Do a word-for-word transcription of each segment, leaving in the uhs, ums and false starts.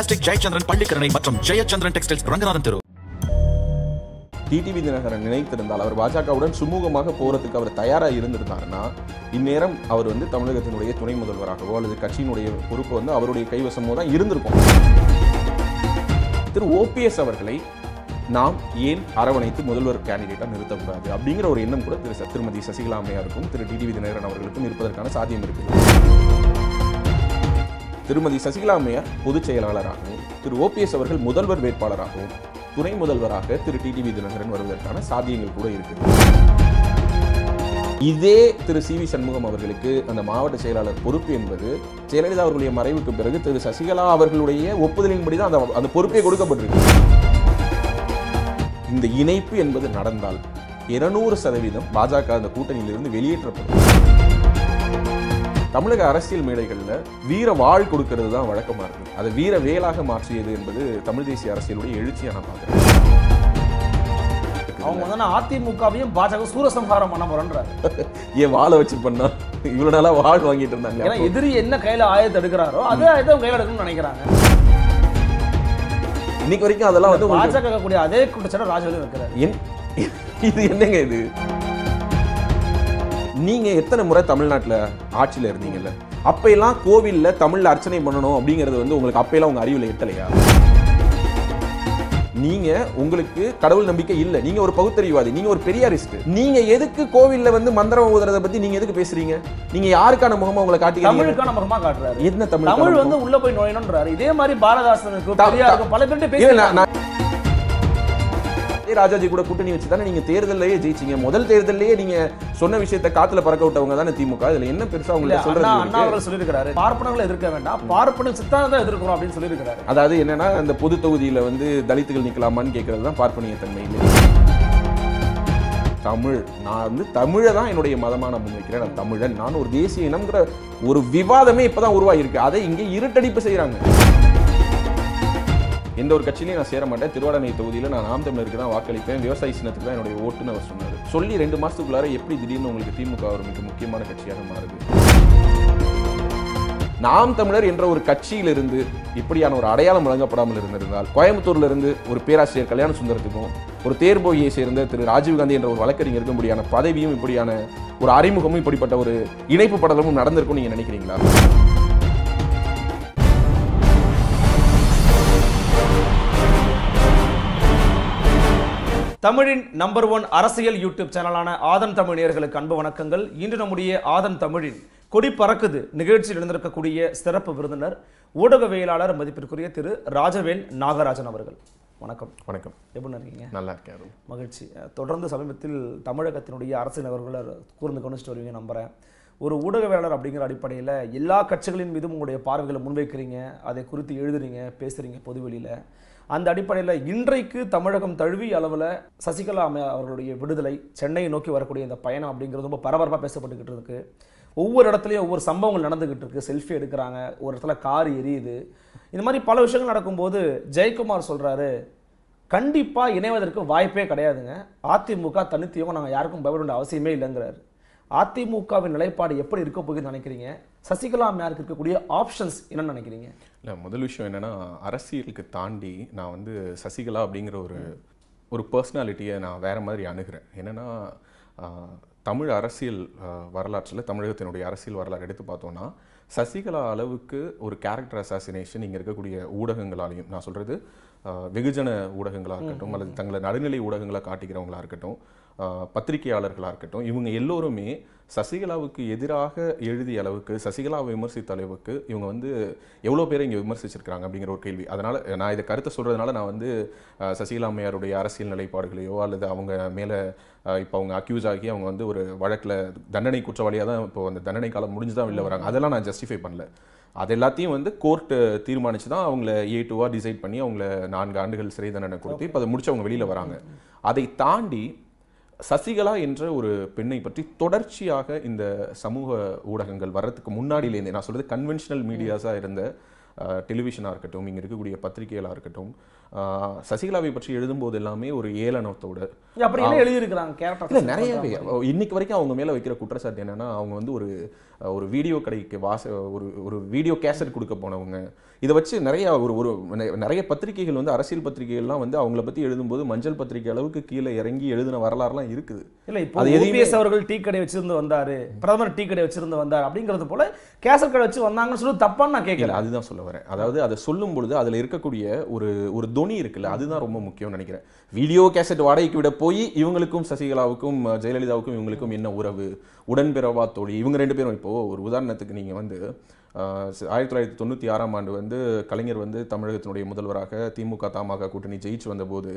Fantastic Jayachandran Pannaikaranai மற்றும் Jayachandran textiles Ranganathan Thiru. TTV Dinakaran நினைத்திருந்தால் அவர் பாஜகவுடன் சுமூகமாக போகிறதுக்கு அவர் தயாராக இருந்திருந்தாருன்னா இந்நேரம் அவர் வந்து தமிழகத்தினுடைய துணை முதல்வராகவோ அல்லது கட்சியினுடைய பொறுப்பு வந்து அவருடைய கைவசமோ தான் இருந்திருக்கும். திரு ஓபிஎஸ் அவர்களை நாம் ஏன் அரவணைத்து முதல்வர் கேண்டிடேட்டாக நிறுத்தக்கூடாது அப்படிங்கிற ஒரு எண்ணம் கூட திரு சத்ரமதி சசிகலா அம்மையாருக்கும் திரு டிடிவி தினகரன் அவர்களுக்கும் இருப்பதற்கான சாத்தியம் இருக்குது. திருமதி சசிகலா அம்மையார் பொதுச் செயலாளராகவும் திரு ஓபிஎஸ் அவர்கள் முதல்வர் வேட்பாளராகவும் துணை முதல்வராக திரு டிடிவி தினகரன் வருவதற்கான சாத்தியங்கள் கூட இருக்குது. இதே திரு சிவி சண்முகம் அவர்களுக்கு அந்த மாவட்ட செயலாளர் பொறுப்பு என்பது ஜெயலலிதா அவர்களுடைய மறைவுக்கு பிறகு திரு சசிகலா அவர்களுடைய ஒப்புதலின்படி தான் அந்த அந்த பொறுப்பே கொடுக்கப்பட்டிருக்கு. இந்த இணைப்பு என்பது நடந்தால் இருநூறு சதவீதம் பாஜக அந்த கூட்டணியிலிருந்து வெளியேற்றப்படும். தமிழக அரசியல் மேடைகளில் வீர வாழ் கொடுக்கிறது தான் வழக்கமாக இருக்குது. அதை வீர வேலாக மாற்றியது என்பது தமிழ் தேசிய அரசியலுடைய எழுச்சியாக நான் பார்க்குறேன். அவங்க வந்து நான் அதிமுகவையும் பாஜக சூரசம்ஹாரம் பண்ண போறேன்றாரு. ஏன் வாழை வச்சு பண்ணா இவ்வளோ நாளாக வாழ் வாங்கிட்டு இருந்தாங்க? ஏன்னா எதிரி என்ன கையில் ஆயத்தை எடுக்கிறாரோ அதே ஆயத்தை கையில் எடுக்கணும்னு நினைக்கிறாங்க. இன்னைக்கு வரைக்கும் அதெல்லாம் வந்து பாஜக கூடிய அதே கூட்டச்சட ராஜவேல் இருக்கிறார். இது என்னங்க இது? நீங்க எத்தனை முறை தமிழ்நாட்டில் ஆட்சியில் இருந்தீங்கல்ல, அப்பெல்லாம் கோவிலில் தமிழில் அர்ச்சனை பண்ணணும் அப்படிங்கிறது வந்து உங்களுக்கு அப்பெல்லாம் உங்க அறிவில் எட்டலையா? நீங்க உங்களுக்கு கடவுள் நம்பிக்கை இல்லை, நீங்க ஒரு பகுத்தறிவாதி, நீங்க ஒரு பெரியாரிஸ்ட். நீங்க எதுக்கு கோவிலில் வந்து மந்திரம் ஊதுறதை பத்தி நீங்க எதுக்கு பேசுறீங்க? நீங்க யாருக்கான முகமா உங்களை காட்டுறீங்க? தமிழுக்கான முகமா காட்டுறாரு. என்ன தமிழ்? தமிழ் வந்து உள்ள போய் நுழையணும்ன்றாரு. இதே மாதிரி பாரதாசனுக்கு பெரியாருக்கு பல பேர் பேசுறாங்க. ராஜாஜி கூட கூட்டணி வச்சு தானே நீங்க தேர்தலையே ஜெயிச்சீங்க. முதல் தேர்தலையே நீங்க சொன்ன விஷயத்தை காத்துல பறக்க விட்டவங்க தானே திமுக. இதுல என்ன பெருசா உங்களுக்கு சொல்றாரு? அண்ணா அவர்கள் சொல்லி இருக்காரு, பார்ப்பனர்களை எதிர்க்க வேண்டாம், பார்ப்பன சித்தாந்தத்தை எதிர்க்கிறோம் அப்படின்னு சொல்லி இருக்காரு. அதாவது என்னன்னா அந்த பொது தொகுதியில வந்து தலித்துகள் நிக்கலாமான்னு கேட்கறது தான் பார்ப்பனிய தன்மை. தமிழ், நான் வந்து தமிழை தான் என்னுடைய மதமான முன்வைக்கிறேன். நான் தமிழன், நான் ஒரு தேசிய இனம்ங்கிற ஒரு விவாதமே இப்பதான் உருவாயிருக்கு. அதை இங்கே இருட்டடிப்பு செய்யறாங்க. எந்த ஒரு கட்சியிலையும் நான் சேர மாட்டேன், திருவாடனை தொகுதியில் நான் நாம் தமிழருக்கு தான் வாக்களிப்பேன், விவசாய சின்னத்துக்கு தான் என்னுடைய ஓட்டுன்னு அவர் சொன்னார். சொல்லி ரெண்டு மாதத்துக்குள்ளார எப்படி திடீர்னு உங்களுக்கு திமுக ஒரு மிக முக்கியமான கட்சியாக மாறுது? நாம் தமிழர் என்ற ஒரு கட்சியிலிருந்து இப்படியான ஒரு அடையாளம் வழங்கப்படாமல் இருந்திருந்தால் கோயம்புத்தூர்ல இருந்து ஒரு பேராசிரியர் கல்யாண சுந்தரத்துக்கும் ஒரு தேர்போகியை சேர்ந்த திரு ராஜீவ் காந்தி என்ற ஒரு வழக்கறிஞருக்கு முடியான பதவியும் இப்படியான ஒரு அறிமுகமும் இப்படிப்பட்ட ஒரு இணைப்பு படலமும் நடந்திருக்கும்னு நீங்க நினைக்கிறீங்களா? தமிழின் நம்பர் ஒன் அரசியல் யூடியூப் சேனலான ஆதன் தமிழ் நேயர்களுக்கு அன்பு வணக்கங்கள். இன்று நம்முடைய ஆதன் தமிழின் கொடி பறக்குது நிகழ்ச்சியில் இருந்திருக்கக்கூடிய சிறப்பு விருந்தினர் ஊடகவியலாளர் மதிப்பிற்குரிய திரு ராஜவேல் நாகராஜன் அவர்கள். வணக்கம். வணக்கம். எப்படி இருக்கீங்க? நல்லா இருக்காரு. மகிழ்ச்சி. தொடர்ந்து சமீபத்தில் தமிழகத்தினுடைய அரசியல் நகர்வுகளை கூர்ந்து கவனிச்சுட்டு வருவீங்க நம்புகிறேன். ஒரு ஊடகவியலாளர் அப்படிங்கிற அடிப்படையில் எல்லா கட்சிகளின் மீதும் உங்களுடைய பார்வைகளை முன்வைக்கிறீங்க, அதை குறித்து எழுதுறீங்க, பேசுகிறீங்க பொதுவெளியில். அந்த அடிப்படையில் இன்றைக்கு தமிழகம் தழுவிய அளவில் சசிகலா அம்மையார் அவர்களுடைய விடுதலை, சென்னையை நோக்கி வரக்கூடிய இந்த பயணம் அப்படிங்கிறது ரொம்ப பரபரப்பாக பேசப்பட்டுக்கிட்டு இருக்கு. ஒவ்வொரு இடத்துலையும் ஒவ்வொரு சம்பவங்கள் நடந்துக்கிட்டு இருக்குது. செல்ஃபி எடுக்கிறாங்க, ஒரு இடத்துல கார் எரியுது, இந்த மாதிரி பல விஷயங்கள் நடக்கும்போது ஜெயக்குமார் சொல்கிறாரு, கண்டிப்பாக இணைவதற்கு வாய்ப்பே கிடையாதுங்க, அதிமுக தனித்தியவங்க, நாங்கள் யாருக்கும் பயப்பட வேண்டிய அவசியமே இல்லைங்கிறாரு. அதிமுகவின் நிலைப்பாடு எப்படி இருக்க போகுதுன்னு நினைக்கிறீங்க? சசிகலா அம்மையாருக்கு இருக்கக்கூடிய ஆப்ஷன்ஸ் என்னன்னு நினைக்கிறீங்க? இல்லை, முதல் விஷயம் என்னென்னா, அரசியலுக்கு தாண்டி நான் வந்து சசிகலா அப்படிங்கிற ஒரு ஒரு பர்சனாலிட்டியை நான் வேறு மாதிரி அணுகிறேன். என்னென்னா, தமிழ் அரசியல் வரலாற்றில், தமிழகத்தினுடைய அரசியல் வரலாறு எடுத்து பார்த்தோன்னா, சசிகலா அளவுக்கு ஒரு கேரக்டர் அசாசினேஷன் இங்கே இருக்கக்கூடிய ஊடகங்களாலையும், நான் சொல்கிறது வெகுஜன ஊடகங்களாக இருக்கட்டும் அல்லது தங்களை நடுநிலை ஊடகங்களாக காட்டிக்கிறவங்களாக இருக்கட்டும், பத்திரிகையாளர்களாக இருக்கட்டும், இவங்க எல்லோருமே சசிகலாவுக்கு எதிராக எழுதிய அளவுக்கு, சசிகலாவை விமர்சித்த அளவுக்கு இவங்க வந்து எவ்வளோ பேரை இங்கே விமர்சிச்சிருக்கிறாங்க அப்படிங்கிற ஒரு கேள்வி. அதனால் நான் இதை கருத்தை சொல்கிறதுனால நான் வந்து சசிகலா அம்மையாருடைய அரசியல் நிலைப்பாடுகளையோ அல்லது அவங்க மேலே இப்போ அவங்க அக்யூஸ் ஆகி அவங்க வந்து ஒரு வழக்கில் தண்டனை குற்றவாளியாக தான் இப்போ அந்த தண்டனை காலம் முடிஞ்சு தான் வெளில வராங்க, அதெல்லாம் நான் ஜஸ்டிஃபை பண்ணல. அது எல்லாத்தையும் வந்து கோர்ட்டு தீர்மானித்து தான் அவங்கள ஏ டூவாக டிசைட் பண்ணி அவங்கள நான்கு ஆண்டுகள் சிறை தண்டனை கொடுத்து இப்போ அதை முடிச்சு அவங்க வெளியில் வராங்க. அதை தாண்டி சசிகலா என்ற ஒரு பெண்ணை பற்றி தொடர்ச்சியாக இந்த சமூக ஊடகங்கள் வர்றதுக்கு முன்னாடியிலேருந்து, நான் சொல்கிறது கன்வென்ஷனல் மீடியாஸாக இருந்த டெலிவிஷனாக இருக்கட்டும், இங்கே இருக்கக்கூடிய பத்திரிகைகளாக இருக்கட்டும், சசிகலாவை பற்றி எழுதும்போது எல்லாமே ஒரு ஏளனத்தோடு எழுதியிருக்கிறாங்க. நிறையவே இன்னைக்கு வரைக்கும் அவங்க மேலே வைக்கிற குற்றச்சாட்டு என்னன்னா, அவங்க வந்து ஒரு ஒரு வீடியோ கடைக்கு வாச ஒரு ஒரு வீடியோ கேசட் கொடுக்க போனவங்க. இதை வச்சு நிறைய ஒரு ஒரு நிறைய பத்திரிகைகள் வந்து அரசியல் பத்திரிகைகள்லாம் வந்து அவங்கள பற்றி எழுதும்போது மஞ்சள் பத்திரிகை அளவுக்கு கீழே இறங்கி எழுதின வரலாறுலாம் இருக்குது. இல்லை, இப்போ ஓபிஎஸ் அவர்கள் டீ கடை வச்சிருந்து வந்தாரு, பிரதமர் டீ கடை வச்சிருந்து வந்தார் அப்படிங்கிறது போல கேசட் கடை வச்சு வந்தாங்கன்னு சொல்லி தப்பான்னு நான் கேட்கல, அதுதான் சொல்ல வரேன். அதாவது அதை சொல்லும் பொழுது அதில் இருக்கக்கூடிய ஒரு ஒரு துணி இருக்குல்ல, அதுதான் ரொம்ப முக்கியம் நினைக்கிறேன். வீடியோ கேசட் வாடகைக்கு விட போய் இவங்களுக்கும் சசிகலாவுக்கும் ஜெயலலிதாவுக்கும் இவங்களுக்கும் என்ன உறவு, உடன்பிறவா தோழி, இவங்க ரெண்டு பேரும். இப்போ ஒரு உதாரணத்துக்கு நீங்க வந்து ஆயிரத்தி தொள்ளாயிரத்தி தொண்ணூற்றி ஆறாம் ஆண்டு வந்து கலைஞர் வந்து தமிழகத்தினுடைய முதல்வராக திமுக தமாக கூட்டணி ஜெயிச்சு வந்தபோது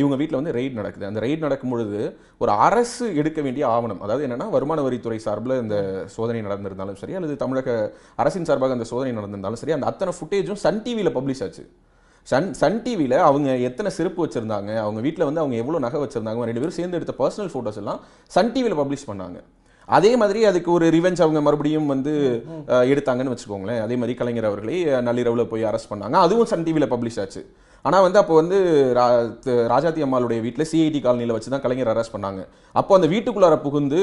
இவங்க வீட்டில் வந்து ரெய்ட் நடக்குது. அந்த ரெய்ட் நடக்கும்பொழுது ஒரு அரசு எடுக்க வேண்டிய ஆவணம், அதாவது என்னென்னா வருமான வரித்துறை சார்பில் இந்த சோதனை நடந்திருந்தாலும் சரி, அல்லது தமிழக அரசின் சார்பாக அந்த சோதனை நடந்திருந்தாலும் சரி, அந்த அத்தனை ஃபுட்டேஜும் சன் டிவியில் பப்ளிஷ் ஆச்சு. சன் சன் டிவியில் அவங்க எத்தனை செருப்பு வச்சுருந்தாங்க, அவங்க வீட்டில் வந்து அவங்க எவ்வளோ நகை வச்சுருந்தாங்க, ரெண்டு பேரும் சேர்ந்து எடுத்த பர்சனல் ஃபோட்டோஸ் எல்லாம் சன் டிவியில் பப்ளிஷ் பண்ணாங்க. அதே மாதிரி அதுக்கு ஒரு ரிவெஞ்ச் அவங்க மறுபடியும் வந்து எடுத்தாங்கன்னு வச்சுக்கோங்களேன். அதே மாதிரி கலைஞர் அவர்களே நள்ளிரவில் போய் அரெஸ்ட் பண்ணாங்க, அதுவும் சன் டிவியில் பப்ளிஷ் ஆச்சு. ஆனால் வந்து அப்போ வந்து ரா ராஜாத்தி அம்மாளுடைய வீட்டில் சிஐடி காலனியில் வச்சு தான் கலைஞர் அரெஸ்ட் பண்ணாங்க. அப்போ அந்த வீட்டுக்குள்ளார புகுந்து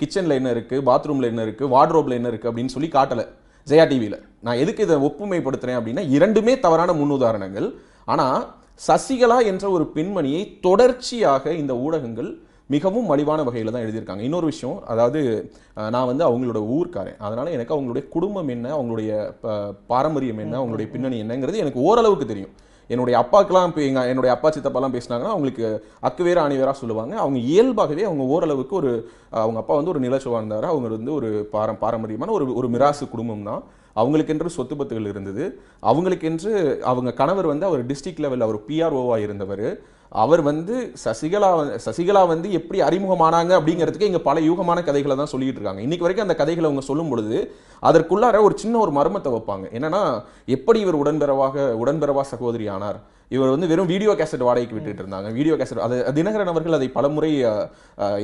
கிச்சனில் என்ன இருக்குது, பாத்ரூமில் என்ன இருக்குது, வார்ட்ரோப்பில் என்ன இருக்குது அப்படின்னு சொல்லி காட்டலை ஜெயா டிவியில். நான் எதுக்கு இதை ஒப்புமைப்படுத்துகிறேன் அப்படின்னா, இரண்டுமே தவறான முன்னுதாரணங்கள். ஆனால் சசிகலா என்ற ஒரு பெண்மணியை தொடர்ச்சியாக இந்த ஊடகங்கள் மிகவும் மலிவான வகையில் தான் எழுதியிருக்காங்க. இன்னொரு விஷயம், அதாவது நான் வந்து அவங்களோட ஊர்க்காரன், அதனால் எனக்கு அவங்களுடைய குடும்பம் என்ன, அவங்களுடைய பாரம்பரியம் என்ன, அவங்களுடைய பின்னணி என்னங்கிறது எனக்கு ஓரளவுக்கு தெரியும். என்னுடைய அப்பாக்கெல்லாம் இப்போ எங்கள் என்னுடைய அப்பா சித்தப்பாலாம் பேசினாங்கன்னா அவங்களுக்கு அக்கு வேற அணி வேறா சொல்லுவாங்க. அவங்க இயல்பாகவே அவங்க ஓரளவுக்கு ஒரு அவங்க அப்பா வந்து ஒரு நிலச்சுவா இருந்தார், அவங்க வந்து ஒரு பார பாரம்பரியமான ஒரு ஒரு மிராசு குடும்பம் தான். அவங்களுக்கென்று சொத்து பத்துகள் இருந்தது. அவங்களுக்கென்று அவங்க கணவர் வந்து அவர் டிஸ்ட்ரிக்ட் லெவலில் அவர் பிஆர்ஓவாக இருந்தவர். அவர் வந்து சசிகலா சசிகலா வந்து எப்படி அறிமுகமானாங்க அப்படிங்கிறதுக்கு இங்கே பல யூகமான கதைகளை தான் சொல்லிட்டு இருக்காங்க. இன்னைக்கு வரைக்கும் அந்த கதைகளை அவங்க சொல்லும் பொழுது அதற்குள்ளார ஒரு சின்ன ஒரு மர்மத்தை வைப்பாங்க. என்னன்னா, எப்படி இவர் உடன்பெறவாக உடன்பெறவா சகோதரி ஆனார், இவர் வந்து வெறும் வீடியோ கேசட் வாடகைக்கு விட்டுட்டு இருந்தாங்க, வீடியோ கேசட். அதை தினகரன் அவர்கள் அதை பலமுறை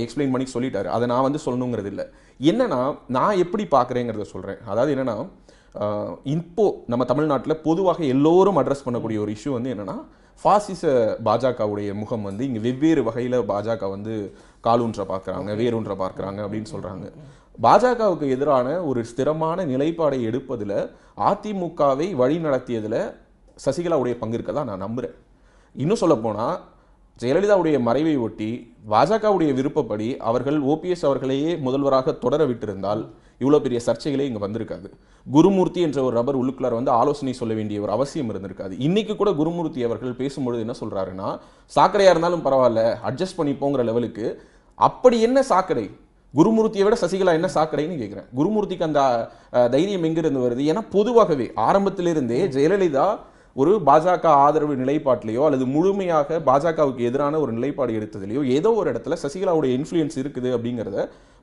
எக்ஸ்பிளைன் பண்ணி சொல்லிட்டாரு, அதை நான் வந்து சொல்லணுங்கிறது இல்லை. என்னன்னா, நான் எப்படி பார்க்குறேங்கிறத சொல்கிறேன். அதாவது என்னன்னா, இப்போ நம்ம தமிழ்நாட்டில் பொதுவாக எல்லோரும் அட்ரஸ் பண்ணக்கூடிய ஒரு இஷ்யூ வந்து என்னன்னா, ஃபாசிச பாஜகவுடைய முகம் வந்து இங்கே வெவ்வேறு வகையில் பாஜக வந்து காலூன்ற பார்க்குறாங்க, வேரூன்ற பார்க்குறாங்க அப்படின்னு சொல்கிறாங்க. பாஜகவுக்கு எதிரான ஒரு ஸ்திரமான நிலைப்பாடை எடுப்பதில் அதிமுகவை வழி நடத்தியதில் சசிகலாவுடைய பங்கு இருக்கதான் நான் நம்புகிறேன். இன்னும் சொல்லப்போனால், ஜெயலலிதாவுடைய மறைவை ஒட்டி பாஜகவுடைய விருப்பப்படி அவர்கள் ஓபிஎஸ் அவர்களையே முதல்வராக தொடர விட்டிருந்தால் இவ்வளோ பெரிய சர்ச்சைகளே இங்கே வந்திருக்காது. குருமூர்த்தி என்ற ஒரு நபர் உள்ளுக்குள்ளார் வந்து ஆலோசனை சொல்ல வேண்டிய ஒரு அவசியம் இருந்திருக்காது. இன்னைக்கு கூட குருமூர்த்தி அவர்கள் பேசும்பொழுது என்ன சொல்கிறாருன்னா, சாக்கடையாக இருந்தாலும் பரவாயில்ல, அட்ஜஸ்ட் பண்ணிப்போங்கிற லெவலுக்கு. அப்படி என்ன சாக்கடை, குருமூர்த்தியை விட சசிகலா என்ன சாக்கடைன்னு கேட்குறேன். குருமூர்த்திக்கு அந்த தைரியம் எங்கிருந்து வருது? ஏன்னா பொதுவாகவே ஆரம்பத்திலிருந்தே ஜெயலலிதா ஒரு பாஜக ஆதரவு நிலைப்பாட்டிலேயோ அல்லது முழுமையாக பாஜகவுக்கு எதிரான ஒரு நிலைப்பாடு எடுத்ததுலையோ ஏதோ ஒரு இடத்துல சசிகலாவுடைய இன்ஃப்ளூயன்ஸ் இருக்குது அப்படிங்கிறத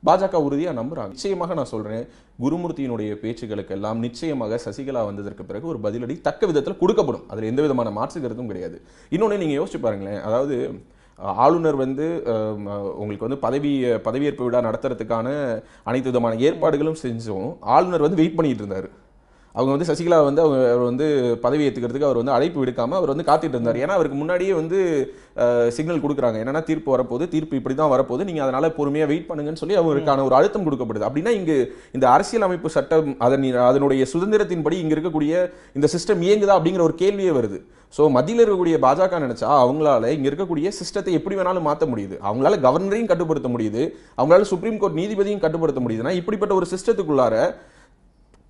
பாஜக உறுதியாக நம்புகிறாங்க. நிச்சயமாக நான் சொல்கிறேன், குருமூர்த்தியினுடைய பேச்சுகளுக்கெல்லாம் நிச்சயமாக சசிகலா வந்ததற்கு பிறகு ஒரு பதிலடி தக்க விதத்தில் கொடுக்கப்படும். அதில் எந்த விதமான மாற்று கருத்தும் கிடையாது. இன்னொன்று, நீங்கள் யோசிச்சு பாருங்களேன், அதாவது ஆளுநர் வந்து உங்களுக்கு வந்து பதவி பதவியேற்பு விழா நடத்துறதுக்கான அனைத்து விதமான ஏற்பாடுகளும் செஞ்சோம். ஆளுநர் வந்து வெயிட் பண்ணிகிட்டு இருந்தார். அவங்க வந்து சசிகலா வந்து அவங்க வந்து பதவி ஏற்றுக்கிறதுக்கு அவர் வந்து அழைப்பு விடுக்காமல் அவர் வந்து காத்துட்டு இருந்தார். ஏன்னா அவருக்கு முன்னாடியே வந்து சிக்னல் கொடுக்குறாங்க, என்னென்னா தீர்ப்பு வரப்போகுது, தீர்ப்பு இப்படி தான் வரப்போகுது, நீங்கள் அதனால் பொறுமையாக வெயிட் பண்ணுங்கன்னு சொல்லி அவங்களுக்கான ஒரு அழுத்தம் கொடுக்கப்படுது. அப்படின்னா இங்கு இந்த அரசியல் அமைப்பு சட்டம் அதன் அதனுடைய சுதந்திரத்தின்படி இங்கே இருக்கக்கூடிய இந்த சிஸ்டம் இயங்குதா அப்படிங்கிற ஒரு கேள்வியே வருது. ஸோ மத்தியில் இருக்கக்கூடிய பாஜக நினச்சா அவங்களால இங்கே இருக்கக்கூடிய சிஸ்டத்தை எப்படி வேணாலும் மாற்ற முடியுது. அவங்களால கவர்னரையும் கட்டுப்படுத்த முடியுது, அவங்களால சுப்ரீம் கோர்ட் நீதிபதியும் கட்டுப்படுத்த முடியுதுன்னா இப்படிப்பட்ட ஒரு சிஸ்டத்துக்குள்ளார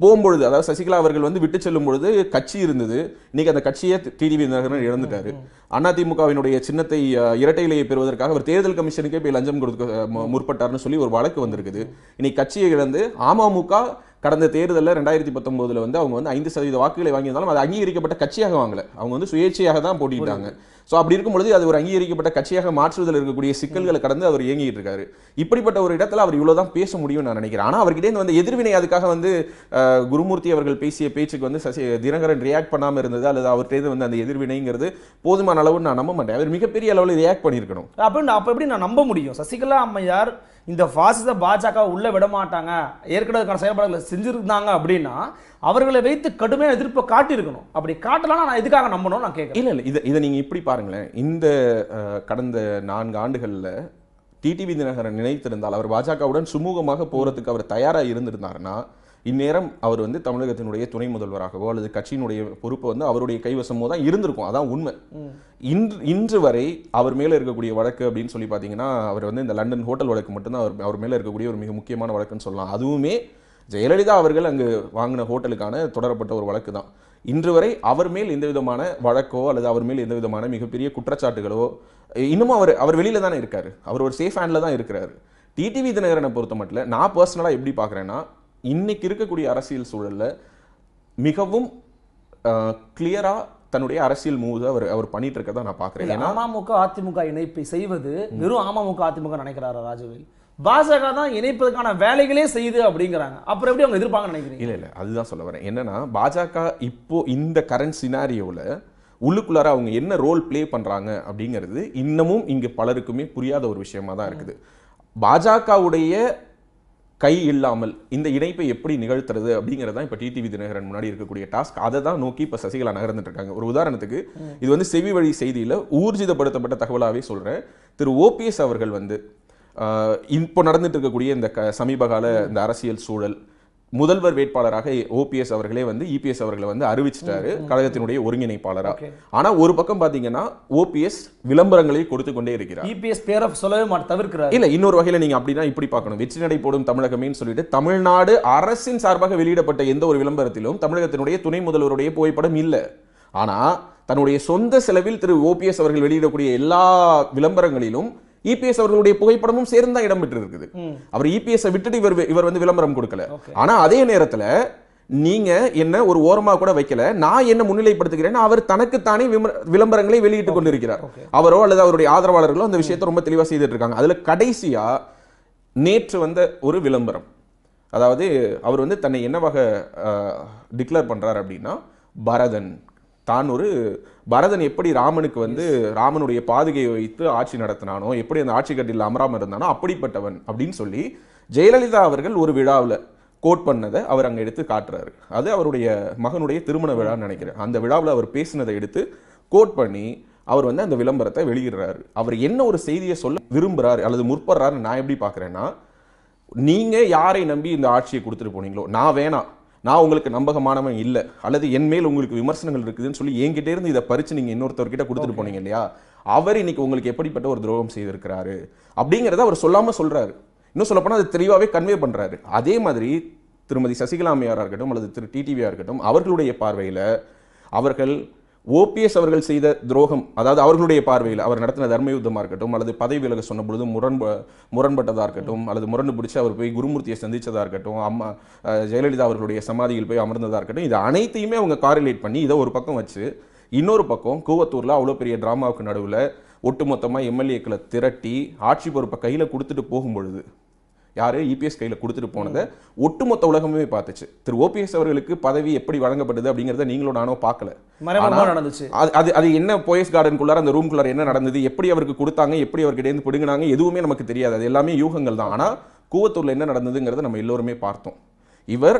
போகும்பொழுது, அதாவது சசிகலா அவர்கள் வந்து விட்டு செல்லும் பொழுது கட்சி இருந்தது, இன்னைக்கு அந்த கட்சியை டிடிவி தினகரன் இழந்துட்டாரு. அதிமுகவினுடைய சின்னத்தை இரட்டை இலையை பெறுவதற்காக அவர் தேர்தல் கமிஷனுக்கே போய் லஞ்சம் கொடுக்க முற்பட்டார்னு சொல்லி ஒரு வழக்கு வந்திருக்குது. இன்னைக்கு கட்சியை இழந்து அமமுக கடந்த தேர்தலில் ரெண்டாயிரத்தி பத்தொன்பதுல வந்து அவங்க வந்து ஐந்து சதவீத வாக்குகளை வாங்கியிருந்தாலும் அது அங்கீகரிக்கப்பட்ட கட்சியாக வாங்கல, அவங்க வந்து சுயேட்சையாக தான் போட்டிட்டாங்க. ஸோ அப்படி இருக்கும்பொழுது அது ஒரு அங்கீகரிக்கப்பட்ட கட்சியாக மாற்றுவதில் இருக்கக்கூடிய சிக்கல்களை கடந்து அவர் இயங்கிட்டு இருக்காரு. இப்படிப்பட்ட ஒரு இடத்துல அவர் இவ்வளோதான் பேச முடியும்னு நான் நினைக்கிறேன். ஆனால் அவர்கிட்ட வந்து எதிர்வினை, அதுக்காக வந்து குருமூர்த்தி அவர்கள் பேசிய பேச்சுக்கு வந்து சசி தினகரன் ரியாக்ட் பண்ணாமல் இருந்தது அல்லது அவர்கிட்ட வந்து அந்த எதிர்வினைங்கிறது போதுமான அளவுன்னு நான் நம்ப மாட்டேன். அவர் மிகப்பெரிய அளவில் ரியாக்ட் பண்ணியிருக்கணும். அப்போ அப்போ எப்படி நான் நம்ப முடியும்? சசிகலா அம்மையார் இந்த பாசிச பாஜக உள்ளே விடமாட்டாங்க, ஏற்கனவே செயல்பாடுகளை செஞ்சுருந்தாங்க அப்படின்னா அவர்களை வைத்து கடுமையான எதிர்ப்பை காட்டியிருக்கணும். அப்படி காட்டலாம், நான் எதுக்காக நம்பணும் நான் கேட்க இல்லை இல்லை இதை இதை நீங்கள் இப்படி பாருங்களேன். இந்த கடந்த நான்கு ஆண்டுகளில் டிடிவி தினகரன் நினைத்திருந்தால், அவர் பாஜகவுடன் சுமூகமாக போகிறதுக்கு அவர் தயாராக இருந்திருந்தாருன்னா இந்நேரம் அவர் வந்து தமிழகத்தினுடைய துணை முதல்வராகவோ அல்லது கட்சியினுடைய பொறுப்பு வந்து அவருடைய கைவசமோ தான் இருந்திருக்கும். அதான் உண்மை. இன்று இன்று வரை அவர் மேலே இருக்கக்கூடிய வழக்கு அப்படின்னு சொல்லி பார்த்தீங்கன்னா, அவர் வந்து இந்த லண்டன் ஹோட்டல் வழக்கு மட்டும்தான் அவர் அவர் மேலே இருக்கக்கூடிய ஒரு மிக முக்கியமான வழக்குன்னு சொல்லலாம். அதுவுமே ஜெயலலிதா அவர்கள் அங்கு வாங்கின ஹோட்டலுக்கான தொடரப்பட்ட ஒரு வழக்கு தான். இன்று வரை அவர் மேல் எந்த விதமான வழக்கோ அல்லது அவர் மேல் எந்த விதமான மிகப்பெரிய குற்றச்சாட்டுகளோ, இன்னமும் அவர் அவர் வெளியில் தானே இருக்கார், அவர் ஒரு சேஃப் ஹேண்டில் தான் இருக்கிறார். டிடிவி தினகரனை பொறுத்த மட்டும் நான் பர்சனலாக எப்படி பார்க்குறேன்னா, இன்னைக்கு இருக்கக்கூடிய அரசியல் சூழலில் மிகவும் கிளியராக தன்னுடைய அரசியல் மூவ் அவர் அவர் பண்ணிட்டு இருக்கதான் நான் பார்க்குறேன். அமமுக அதிமுக இணைப்பை செய்வது வெறும் அமமுக அதிமுக நினைக்கிறாரா ராஜவேல்? பாஜக தான் இணைப்பதற்கான வேலைகளே செய்யுது அப்படிங்கிறாங்க. அப்புறம் எப்படி அவங்க எதிர்ப்பாங்கன்னு நினைக்கிறீங்க? இல்லை இல்லை அதுதான் சொல்ல வரேன். என்னன்னா, பாஜக இப்போ இந்த கரண்ட் சினாரியோவில் உள்ளுக்குள்ளார அவங்க என்ன ரோல் பிளே பண்ணுறாங்க அப்படிங்கிறது இன்னமும் இங்கே பலருக்குமே புரியாத ஒரு விஷயமா தான் இருக்குது. பாஜகவுடைய கை இல்லாமல் இந்த இணைப்பை எப்படி நிகழ்த்துறது அப்படிங்கிறதான் இப்போ டிடிவி தினகரன் முன்னாடி இருக்கக்கூடிய டாஸ்க். அதை தான் நோக்கி இப்போ சசிகலா நகர்ந்துட்டு இருக்காங்க. ஒரு உதாரணத்துக்கு, இது வந்து செவி வழி செய்தியில் ஊர்ஜிதப்படுத்தப்பட்ட தகவலாகவே சொல்கிறேன், திரு ஓபிஎஸ் அவர்கள் வந்து இப்போ நடந்துட்டு இருக்கக்கூடிய இந்த க சமீபகால இந்த அரசியல் சூழல் முதல்வர் வேட்பாளராக ஓபிஎஸ் அவர்களே வந்து இபிஎஸ் அவர்களை வந்து அறிவிச்சிட்டாரு கழகத்தினுடைய ஒருங்கிணைப்பாளராக. ஆனா ஒரு பக்கம் பாத்தீங்கன்னா ஓபிஎஸ் விளம்பரங்களை கொடுத்து கொண்டே இருக்கிறார். இபிஎஸ் பேரை சொல்லவே மாட்டார், தவிர்க்கிறார். இல்ல இன்னொரு வகையில நீங்க அப்படின்னா இப்படி பார்க்கணும், வெற்றி நடை போடும் தமிழகமே சொல்லிட்டு தமிழ்நாடு அரசின் சார்பாக வெளியிடப்பட்ட எந்த ஒரு விளம்பரத்திலும் தமிழகத்தினுடைய துணை முதல்வருடைய புகைப்படம் இல்லை. ஆனா தன்னுடைய சொந்த செலவில் திரு ஓபிஎஸ் அவர்கள் வெளியிடக்கூடிய எல்லா விளம்பரங்களிலும் இபிஎஸ் அவர்களுடைய புகைப்படமும் சேர்ந்தா இடம் பெற்று இருக்குது. அவர் இபிஎஸ் விட்டுட்டு இவர் இவர் வந்து விளம்பரம் கொடுக்கல. ஆனா அதே நேரத்துல நீங்க என்ன ஒரு ஓரமா கூட வைக்கல, நான் என்ன முன்னிலைப்படுத்துகிறேன், அவர் தனக்குத்தானே விளம்பரங்களை வெளியிட்டுக் கொண்டிருக்கிறார். அவரோ அல்லது அவருடைய ஆதரவாளர்களோ அந்த விஷயத்தை ரொம்ப தெளிவா செய்துட்டு இருக்காங்க. அதுல கடைசியா நேற்று வந்த ஒரு விளம்பரம், அதாவது அவர் வந்து தன்னை என்னவாக டிக்ளேர் பண்றார் அப்படின்னா, பரதன் தான் ஒரு பரதன் எப்படி ராமனுக்கு வந்து ராமனுடைய பாதுகையை வைத்து ஆட்சி நடத்தினானோ, எப்படி அந்த ஆட்சி கட்டில் அமராமல் இருந்தானோ அப்படிப்பட்டவன் அப்படின்னு சொல்லி ஜெயலலிதா அவர்கள் ஒரு விழாவில் கோட் பண்ணதை அவர் அங்கே எடுத்து காட்டுறாரு. அது அவருடைய மகனுடைய திருமண விழான்னு நினைக்கிறேன். அந்த விழாவில் அவர் பேசினதை எடுத்து கோட் பண்ணி அவர் வந்து அந்த விளம்பரத்தை வெளியிடுறாரு. அவர் என்ன ஒரு செய்தியை சொல்ல விரும்புகிறார் அல்லது முற்படுறாருன்னு நான் எப்படி பார்க்குறேன்னா, நீங்கள் யாரை நம்பி இந்த ஆட்சியை கொடுத்துட்டு போனீங்களோ, நான் வேணாம் நான் உங்களுக்கு நம்பகமானவன் இல்லை அல்லது என் மேல் உங்களுக்கு விமர்சனங்கள் இருக்குதுன்னு சொல்லி என்கிட்ட இருந்து இதை பறித்து நீங்கள் இன்னொருத்தர்கிட்ட கொடுத்துட்டு போனீங்க இல்லையா, அவர் இன்னைக்கு உங்களுக்கு எப்படிப்பட்ட ஒரு துரோகம் செய்திருக்கிறாரு அப்படிங்கிறத அவர் சொல்லாமல் சொல்கிறாரு. இன்னும் சொல்லப்போனால் அது தெளிவாகவே கன்வே பண்ணுறாரு. அதே மாதிரி திருமதி சசிகலா அம்மையாராக இருக்கட்டும் அல்லது திரு டிடிவியாக இருக்கட்டும், அவர்களுடைய பார்வையில் அவர்கள் ஓபிஎஸ் அவர்கள் செய்த துரோகம், அதாவது அவர்களுடைய பார்வையில் அவர் நடத்தின தர்மயுத்தமாக இருக்கட்டும் அல்லது பதவி விலக சொன்ன பொழுது முரண் முரண்பட்டதாக இருக்கட்டும் அல்லது முரண்டு பிடிச்சி அவர் போய் குருமூர்த்தியை சந்தித்ததாக இருக்கட்டும், அம்மா ஜெயலலிதா அவர்களுடைய சமாதியில் போய் அமர்ந்ததாக இருக்கட்டும், இது அனைத்தையுமே அவங்க காரிலேட் பண்ணி இதை ஒரு பக்கம் வச்சு இன்னொரு பக்கம் கூவத்தூரில் அவ்வளோ பெரிய டிராமாவுக்கு நடுவில் ஒட்டுமொத்தமாக எம்எல்ஏக்களை திரட்டி ஆட்சி பொறுப்பை கையில் கொடுத்துட்டு போகும்பொழுது, யாரு இபிஎஸ் கையில் கொடுத்துட்டு போனதை ஒட்டுமொத்த உலகமே பார்த்துச்சு. திரு ஓபிஎஸ் அவர்களுக்கு பதவி எப்படி வழங்கப்பட்டது அப்படிங்கிறத நீங்களோ நானோ பார்க்கல. அது அது என்ன போயஸ் கார்டனுக்குள்ளார அந்த ரூம்குள்ளார என்ன நடந்தது, எப்படி அவருக்கு கொடுத்தாங்க, எப்படி அவர்கிட்ட இருந்து பிடுங்கினாங்க, எதுவுமே நமக்கு தெரியாது. அது எல்லாமே யூகங்கள் தான். ஆனால் கூவத்தூரில் என்ன நடந்ததுங்கிறத நம்ம எல்லோருமே பார்த்தோம். இவர்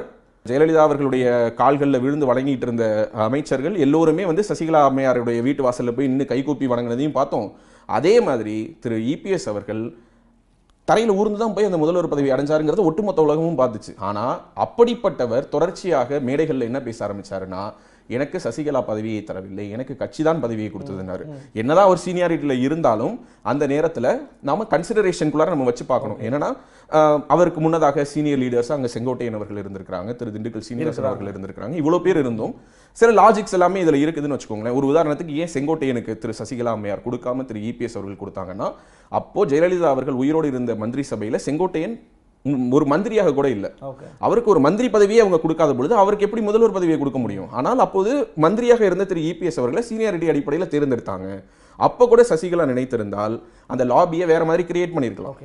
ஜெயலலிதா அவர்களுடைய கால்களில் விழுந்து வழங்கிட்டு இருந்த அமைச்சர்கள் எல்லோருமே வந்து சசிகலா அம்மையாருடைய வீட்டு வாசலில் போய் இன்னும் கைகூப்பி வணங்கினதையும் பார்த்தோம். அதே மாதிரி திரு இபிஎஸ் அவர்கள் தரையில் ஊர்ந்து தான் போய் அந்த முதல்வர் பதவி அடைஞ்சாருங்கிறது ஒட்டுமொத்த உலகமும் பார்த்துச்சு. ஆனால் அப்படிப்பட்டவர் தொடர்ச்சியாக மேடைகளில் என்ன பேச ஆரம்பித்தாருன்னா, எனக்கு சசிகலா பதவியை தரவில்லை, எனக்கு கட்சி தான் பதவியை கொடுத்ததுனாரு. என்னதான் ஒரு சீனியாரிட்டியில் இருந்தாலும் அந்த நேரத்தில் நாம் கன்சிடரேஷனுக்குள்ளார நம்ம வச்சு பார்க்கணும். என்னன்னா, அவருக்கு முன்னதாக சீனியர் லீடர்ஸ் அங்கே செங்கோட்டையன் அவர்கள் இருந்திருக்கிறாங்க, திருதிண்டுகல் சீனியர் அவர்கள் இருந்திருக்கிறாங்க, இவ்வளோ பேர் இருந்தும் சில லாஜிக்ஸ் எல்லாமே இதில் இருக்குதுன்னு வச்சுக்கோங்களேன். ஒரு உதாரணத்துக்கு, ஏன் செங்கோட்டையனுக்கு திரு சசிகலா அம்மையார் கொடுக்காம திரு இபிஎஸ் அவர்கள் கொடுத்தாங்கன்னா, அப்போது ஜெயலலிதா அவர்கள் உயிரோடு இருந்த மந்திரி சபையில் செங்கோட்டையன் ஒரு மந்திரியாக கூட இல்லை. அவருக்கு ஒரு மந்திரி பதவியை அவங்க கொடுக்காத பொழுது அவருக்கு எப்படி முதல்வர் பதவியை கொடுக்க முடியும்? ஆனால் அப்போது மந்திரியாக இருந்த திரு இபிஎஸ் அவர்களை சீனியாரிட்டி அடிப்படையில் தேர்ந்தெடுத்தாங்க. அப்போ கூட சசிகலா நினைத்திருந்தால் அந்த லாபியை வேற மாதிரி கிரியேட் பண்ணியிருக்கலாம்.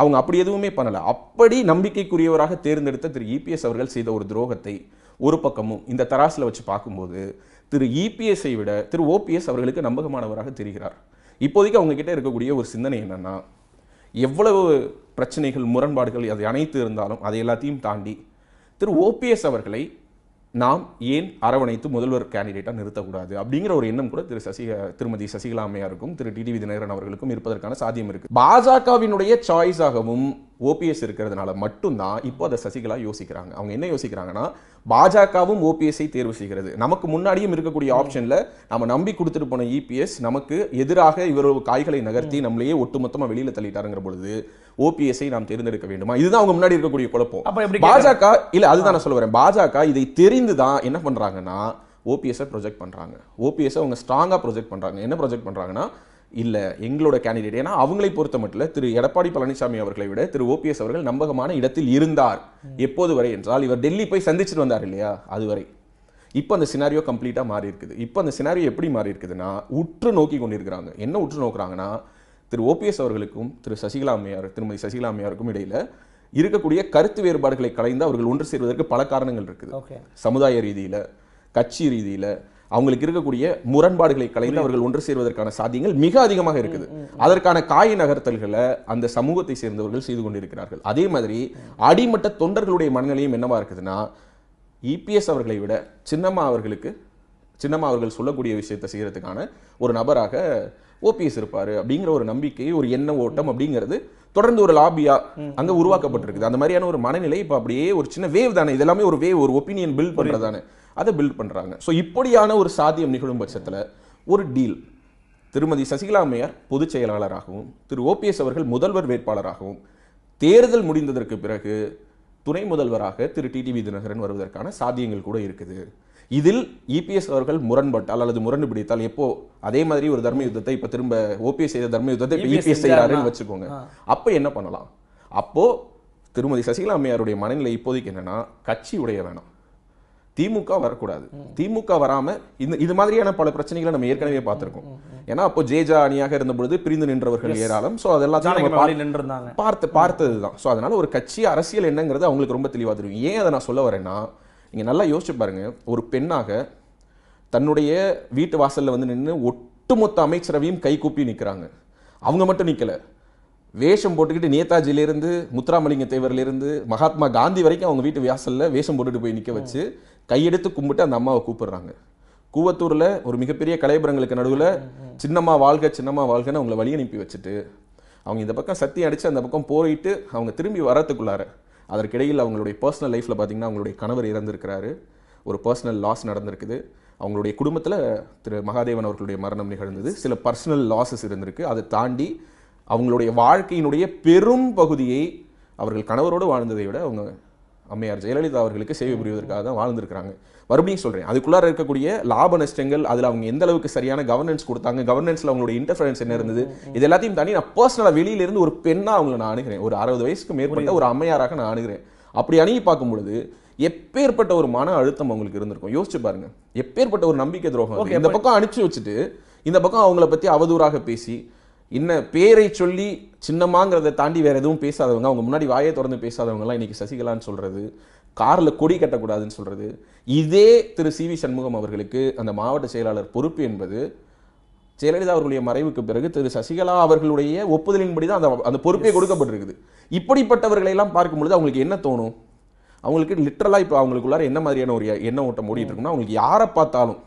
அவங்க அப்படி எதுவுமே பண்ணலை. அப்படி நம்பிக்கைக்குரியவராக தேர்ந்தெடுத்த திரு இபிஎஸ் அவர்கள் செய்த ஒரு துரோகத்தை ஒரு பக்கமும் இந்த தராசில் வச்சு பார்க்கும்போது திரு இபிஎஸ்ஐ விட திரு ஓபிஎஸ் அவர்களுக்கு நம்பகமானவராக தெரிகிறார். இப்போதைக்கு அவங்க கிட்ட இருக்கக்கூடிய ஒரு சிந்தனை என்னன்னா, எவ்வளவு பிரச்சனைகள் முரண்பாடுகள் அது அனைத்து இருந்தாலும் அதை எல்லாத்தையும் தாண்டி திரு ஓபிஎஸ் அவர்களை நாம் ஏன் அரவணைத்து முதல்வர் கேண்டிடேட்டாக நிறுத்தக்கூடாது அப்படிங்கிற ஒரு எண்ணம் கூட திரு சசி திருமதி சசிகலா அம்மையாருக்கும் திரு டிடிவி தினகரன் அவர்களுக்கும் இருப்பதற்கான சாத்தியம் இருக்குது. பாஜகவினுடைய சாய்ஸாகவும் ஓபிஎஸ் இருக்கிறதுனால மட்டும்தான் இப்போ அதை சசிகலா யோசிக்கிறாங்க. அவங்க என்ன யோசிக்கிறாங்கன்னா, பாஜகவும் ஓபிஎஸ்ஐ தேர்வு செய்கிறது, நமக்கு முன்னாடியும் இருக்கக்கூடிய ஆப்ஷனில் நம்ம நம்பி கொடுத்துட்டு போன இபிஎஸ் நமக்கு எதிராக இவர் காய்களை நகர்த்தி நம்மளையே ஒட்டுமொத்தமாக வெளியில் தள்ளிட்டாருங்கிற பொழுது ஓபிஎஸ்ஐ நாம் தேர்ந்தெடுக்க வேண்டுமா? இதுதான் அவங்க முன்னாடி இருக்கக்கூடிய குழப்பம். பாஜக இல்லை, அதுதான் நான் சொல்ல வரேன். பாஜக இதை தெரிந்து தான் என்ன பண்ணுறாங்கன்னா ஓபிஎஸ்ஸை ப்ரொஜெக்ட் பண்ணுறாங்க. ஓபிஎஸ்ஸை அவங்க ஸ்ட்ராங்காக ப்ரொஜெக்ட் பண்ணுறாங்க. என்ன ப்ரொஜெக்ட் பண்ணுறாங்கன்னா, இல்லை எங்களோட கேண்டிடேட், ஏன்னா அவங்களை பொறுத்த மட்டும் திரு எடப்பாடி பழனிசாமி அவர்களை விட திரு ஓபிஎஸ் அவர்கள் நம்பகமான இடத்தில் இருந்தார். எப்போது வரை என்றால், இவர் டெல்லி போய் சந்திச்சுட்டு வந்தார் இல்லையா, அதுவரை. இப்போ அந்த சினாரியோ கம்ப்ளீட்டாக மாறி இருக்குது. இப்போ அந்த சினாரியோ எப்படி மாறி இருக்குதுன்னா, உற்று நோக்கி கொண்டிருக்கிறாங்க. என்ன உற்று நோக்குறாங்கன்னா, திரு ஓபிஎஸ் அவர்களுக்கும் திரு சசிகலா அம்மையார் திருமதி சசிகலா அம்மையாருக்கும் இடையில இருக்கக்கூடிய கருத்து வேறுபாடுகளை கலைந்து அவர்கள் ஒன்று சேர்வதற்கு பல காரணங்கள் இருக்குது. சமுதாய ரீதியில, கட்சி ரீதியில அவங்களுக்கு இருக்கக்கூடிய முரண்பாடுகளை கலைந்து அவர்கள் ஒன்று சேர்வதற்கான சாத்தியங்கள் மிக அதிகமாக இருக்குது. அதற்கான காய நகர்த்தல்களை அந்த சமூகத்தை சேர்ந்தவர்கள் செய்து கொண்டிருக்கிறார்கள். அதே மாதிரி அடிமட்ட தொண்டர்களுடைய மனநிலையும் என்னவா இருக்குதுன்னா, இபிஎஸ் அவர்களை விட சின்னம்மா அவர்களுக்கு சின்னம்மா அவர்கள் சொல்லக்கூடிய விஷயத்தை செய்யறதுக்கான ஒரு நபராக ஓபிஎஸ் இருப்பாரு அப்படிங்கிற ஒரு நம்பிக்கை, ஒரு எண்ண ஓட்டம் அப்படிங்கிறது தொடர்ந்து ஒரு லாபியா அங்க உருவாக்கப்பட்டிருக்குது. அந்த மாதிரியான ஒரு மனநிலை இப்போ அப்படியே ஒரு சின்ன வேவ் தானே, இதெல்லாமே ஒரு வேவ், ஒரு ஒப்பீனியன் பில்ட் பண்றதானே, அதை பில்ட் பண்ணுறாங்க. ஸோ இப்படியான ஒரு சாத்தியம் நிகழும் பட்சத்தில் ஒரு டீல், திருமதி சசிகலா அம்மையார் பொதுச் செயலாளராகவும் திரு ஓபிஎஸ் அவர்கள் முதல்வர் வேட்பாளராகவும் தேர்தல் முடிந்ததற்கு பிறகு துணை முதல்வராக திரு டிடிவி தினகரன் வருவதற்கான சாத்தியங்கள் கூட இருக்குது. இதில் இபிஎஸ் அவர்கள் முரண்பட்டால் அல்லது முரண்டு பிடித்தால், எப்போ அதே மாதிரி ஒரு தர்ம யுத்தத்தை இப்போ திரும்ப ஓபிஎஸ் செய்த தர்ம யுத்தத்தை இப்போ இபிஎஸ் செய்கிறாருன்னு வச்சுக்கோங்க, அப்போ என்ன பண்ணலாம்? அப்போது திருமதி சசிகலா அம்மையாருடைய மனநிலை இப்போதைக்கு என்னென்னா, கட்சி உடைய வேணாம், திமுக வரக்கூடாது, திமுக வராம இந்த இது மாதிரியான பல பிரச்சனைகளை நம்ம ஏற்கனவே பார்த்திருக்கோம். ஏன்னா அப்போ ஜேஜா அணியாக இருந்த பொழுது பிரிந்து நின்றவர்கள் ஏராளம். ஸோ அதெல்லாம் பார்த்து பார்த்ததுதான். ஸோ அதனால ஒரு கட்சி அரசியல் என்னங்கிறது அவங்களுக்கு ரொம்ப தெளிவாக தெரியும். ஏன் அதை நான் சொல்ல வரேன்னா, நீங்க நல்லா யோசிச்சு பாருங்க. ஒரு பெண்ணாக தன்னுடைய வீட்டு வாசல்ல வந்து நின்று ஒட்டுமொத்த அமைச்சரவையும் கைகூப்பி நிற்கிறாங்க. அவங்க மட்டும் நிற்கல, வேஷம் போட்டுக்கிட்டு நேதாஜியிலேருந்து முத்ராமளிங்க தேவர்லேருந்து மகாத்மா காந்தி வரைக்கும் அவங்க வீட்டு வாசலில் வேஷம் போட்டுட்டு போய் நிற்க வச்சு கையெடுத்து கும்பிட்டு அந்த அம்மாவை கூப்பிடுறாங்க. கூவத்தூரில் ஒரு மிகப்பெரிய கலைபுரங்களுக்கு நடுவில் சின்னம்மா வாழ்க சின்னம்மா வாழ்கன்னு அவங்கள வழி அனுப்பி வச்சுட்டு அவங்க இந்த பக்கம் சத்தி அடித்து அந்த பக்கம் போயிட்டு அவங்க திரும்பி வரத்துக்குள்ளார அதற்கிடையில் அவங்களுடைய பர்சனல் லைஃப்பில் பார்த்திங்கன்னா அவங்களுடைய கணவர் இறந்துருக்கிறாரு, ஒரு பர்சனல் லாஸ் நடந்திருக்குது. அவங்களுடைய குடும்பத்தில் திரு மகாதேவன் அவர்களுடைய மரணம் நிகழ்ந்தது. சில பர்சனல் லாஸஸ் இருந்திருக்கு. அதை தாண்டி அவங்களுடைய வாழ்க்கையினுடைய பெரும் பகுதியை அவர்கள் கணவரோடு வாழ்ந்ததை விட அவங்க அம்மையார் ஜெயலலிதா அவர்களுக்கு சேவை புரிவதற்காக தான் வாழ்ந்திருக்கிறாங்க. மறுபடியும் சொல்கிறேன், அதுக்குள்ளார இருக்கக்கூடிய லாப நஷ்டங்கள், அதில் அவங்க எந்த அளவுக்கு சரியான கவர்னன்ஸ் கொடுத்தாங்க, கவர்னன்ஸில் அவங்களுடைய இன்டர்ஃபரன்ஸ் என்ன இருந்தது, இது எல்லாத்தையும் தாண்டி நான் பர்சனலாக வெளியிலேருந்து ஒரு பெண்ணாக அவங்கள நான் அணுகிறேன். ஒரு அறுபது வயசுக்கு மேற்பட்ட ஒரு அம்மையாராக நான் அணுகிறேன். அப்படி அணுகி பார்க்கும்பொழுது எப்பேற்பட்ட ஒரு மன அழுத்தம் அவங்களுக்கு இருந்திருக்கும். யோசிச்சு பாருங்க, எப்பேற்பட்ட ஒரு நம்பிக்கை துரோகம். இந்த பக்கம் அனுப்பிச்சு வச்சுட்டு இந்த பக்கம் அவங்கள பற்றி அவதூறாக பேசி, இன்னும் பேரை சொல்லி சின்னமாங்கிறத தாண்டி வேறு எதுவும் பேசாதவங்க, அவங்க முன்னாடி வாயை திறந்து பேசாதவங்கலாம் இன்றைக்கி சசிகலான்னு சொல்கிறது, காரில் கொடி கட்டக்கூடாதுன்னு சொல்கிறது. இதே திரு சிவி சண்முகம் அவர்களுக்கு அந்த மாவட்ட செயலாளர் பொறுப்பு என்பது ஜெயலலிதா அவர்களுடைய மறைவுக்கு பிறகு திரு சசிகலா அவர்களுடைய ஒப்புதலின்படி தான் அந்த அந்த பொறுப்பே கொடுக்கப்பட்டிருக்குது. இப்படிப்பட்டவர்களையெல்லாம் பார்க்கும்பொழுது அவங்களுக்கு என்ன தோணும்? அவங்களுக்கு லிட்ரலாக இப்போ அவங்களுக்குள்ளார என்ன மாதிரியான ஒரு எண்ண ஓட்டம் ஓடிட்டு இருக்குன்னா, அவங்களுக்கு யாரை பார்த்தாலும்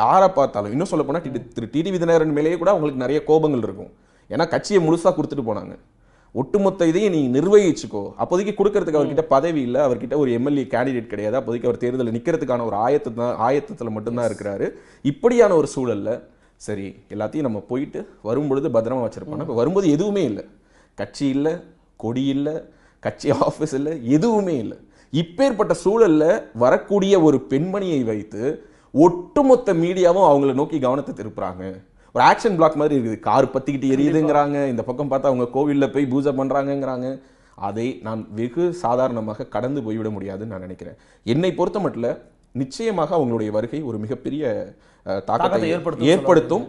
யாரை பார்த்தாலும் இன்னும் சொல்ல போனால் திரு டிடிவி தினகரன் மேலேயே கூட அவங்களுக்கு நிறைய கோபங்கள் இருக்கும். ஏன்னா கட்சியை முழுசாக கொடுத்துட்டு போனாங்க, ஒட்டுமொத்த இதையும் நீ நிர்வகிச்சுக்கோ. அப்போதைக்கு கொடுக்கறதுக்கு அவர்கிட்ட பதவி இல்லை, அவர்கிட்ட ஒரு எம்எல்ஏ கேண்டிடேட் கிடையாது, அப்போதைக்கு அவர் தேர்தலில் நிற்கிறதுக்கான ஒரு ஆயத்த தான் ஆயத்தத்தில் மட்டும்தான் இருக்கிறாரு. இப்படியான ஒரு சூழலில் சரி எல்லாத்தையும் நம்ம போயிட்டு வரும்பொழுது பத்திரமா வச்சுருப்போம். இப்போ வரும்போது எதுவுமே இல்லை, கட்சி இல்லை, கொடி இல்லை, கட்சி ஆஃபீஸ் இல்லை, எதுவுமே இல்லை. இப்பேற்பட்ட சூழலில் வரக்கூடிய ஒரு பெண்மணியை வைத்து ஒட்டுமொத்த மீடியாவும் அவங்கள நோக்கி கவனத்தை திருப்புறாங்க. ஒரு ஆக்ஷன் பிளாக் மாதிரி இருக்குது. கார் பற்றிக்கிட்டு எரியுதுங்கிறாங்க, இந்த பக்கம் பார்த்தா அவங்க கோவிலில் போய் பூஜை பண்ணுறாங்கங்கிறாங்க. அதை நான் வெகு சாதாரணமாக கடந்து போய்விட முடியாதுன்னு நான் நினைக்கிறேன். என்னை பொறுத்த மட்டும் நிச்சயமாக அவங்களுடைய வருகை ஒரு மிகப்பெரிய தாக்கத்தை ஏற்படுத்தும்.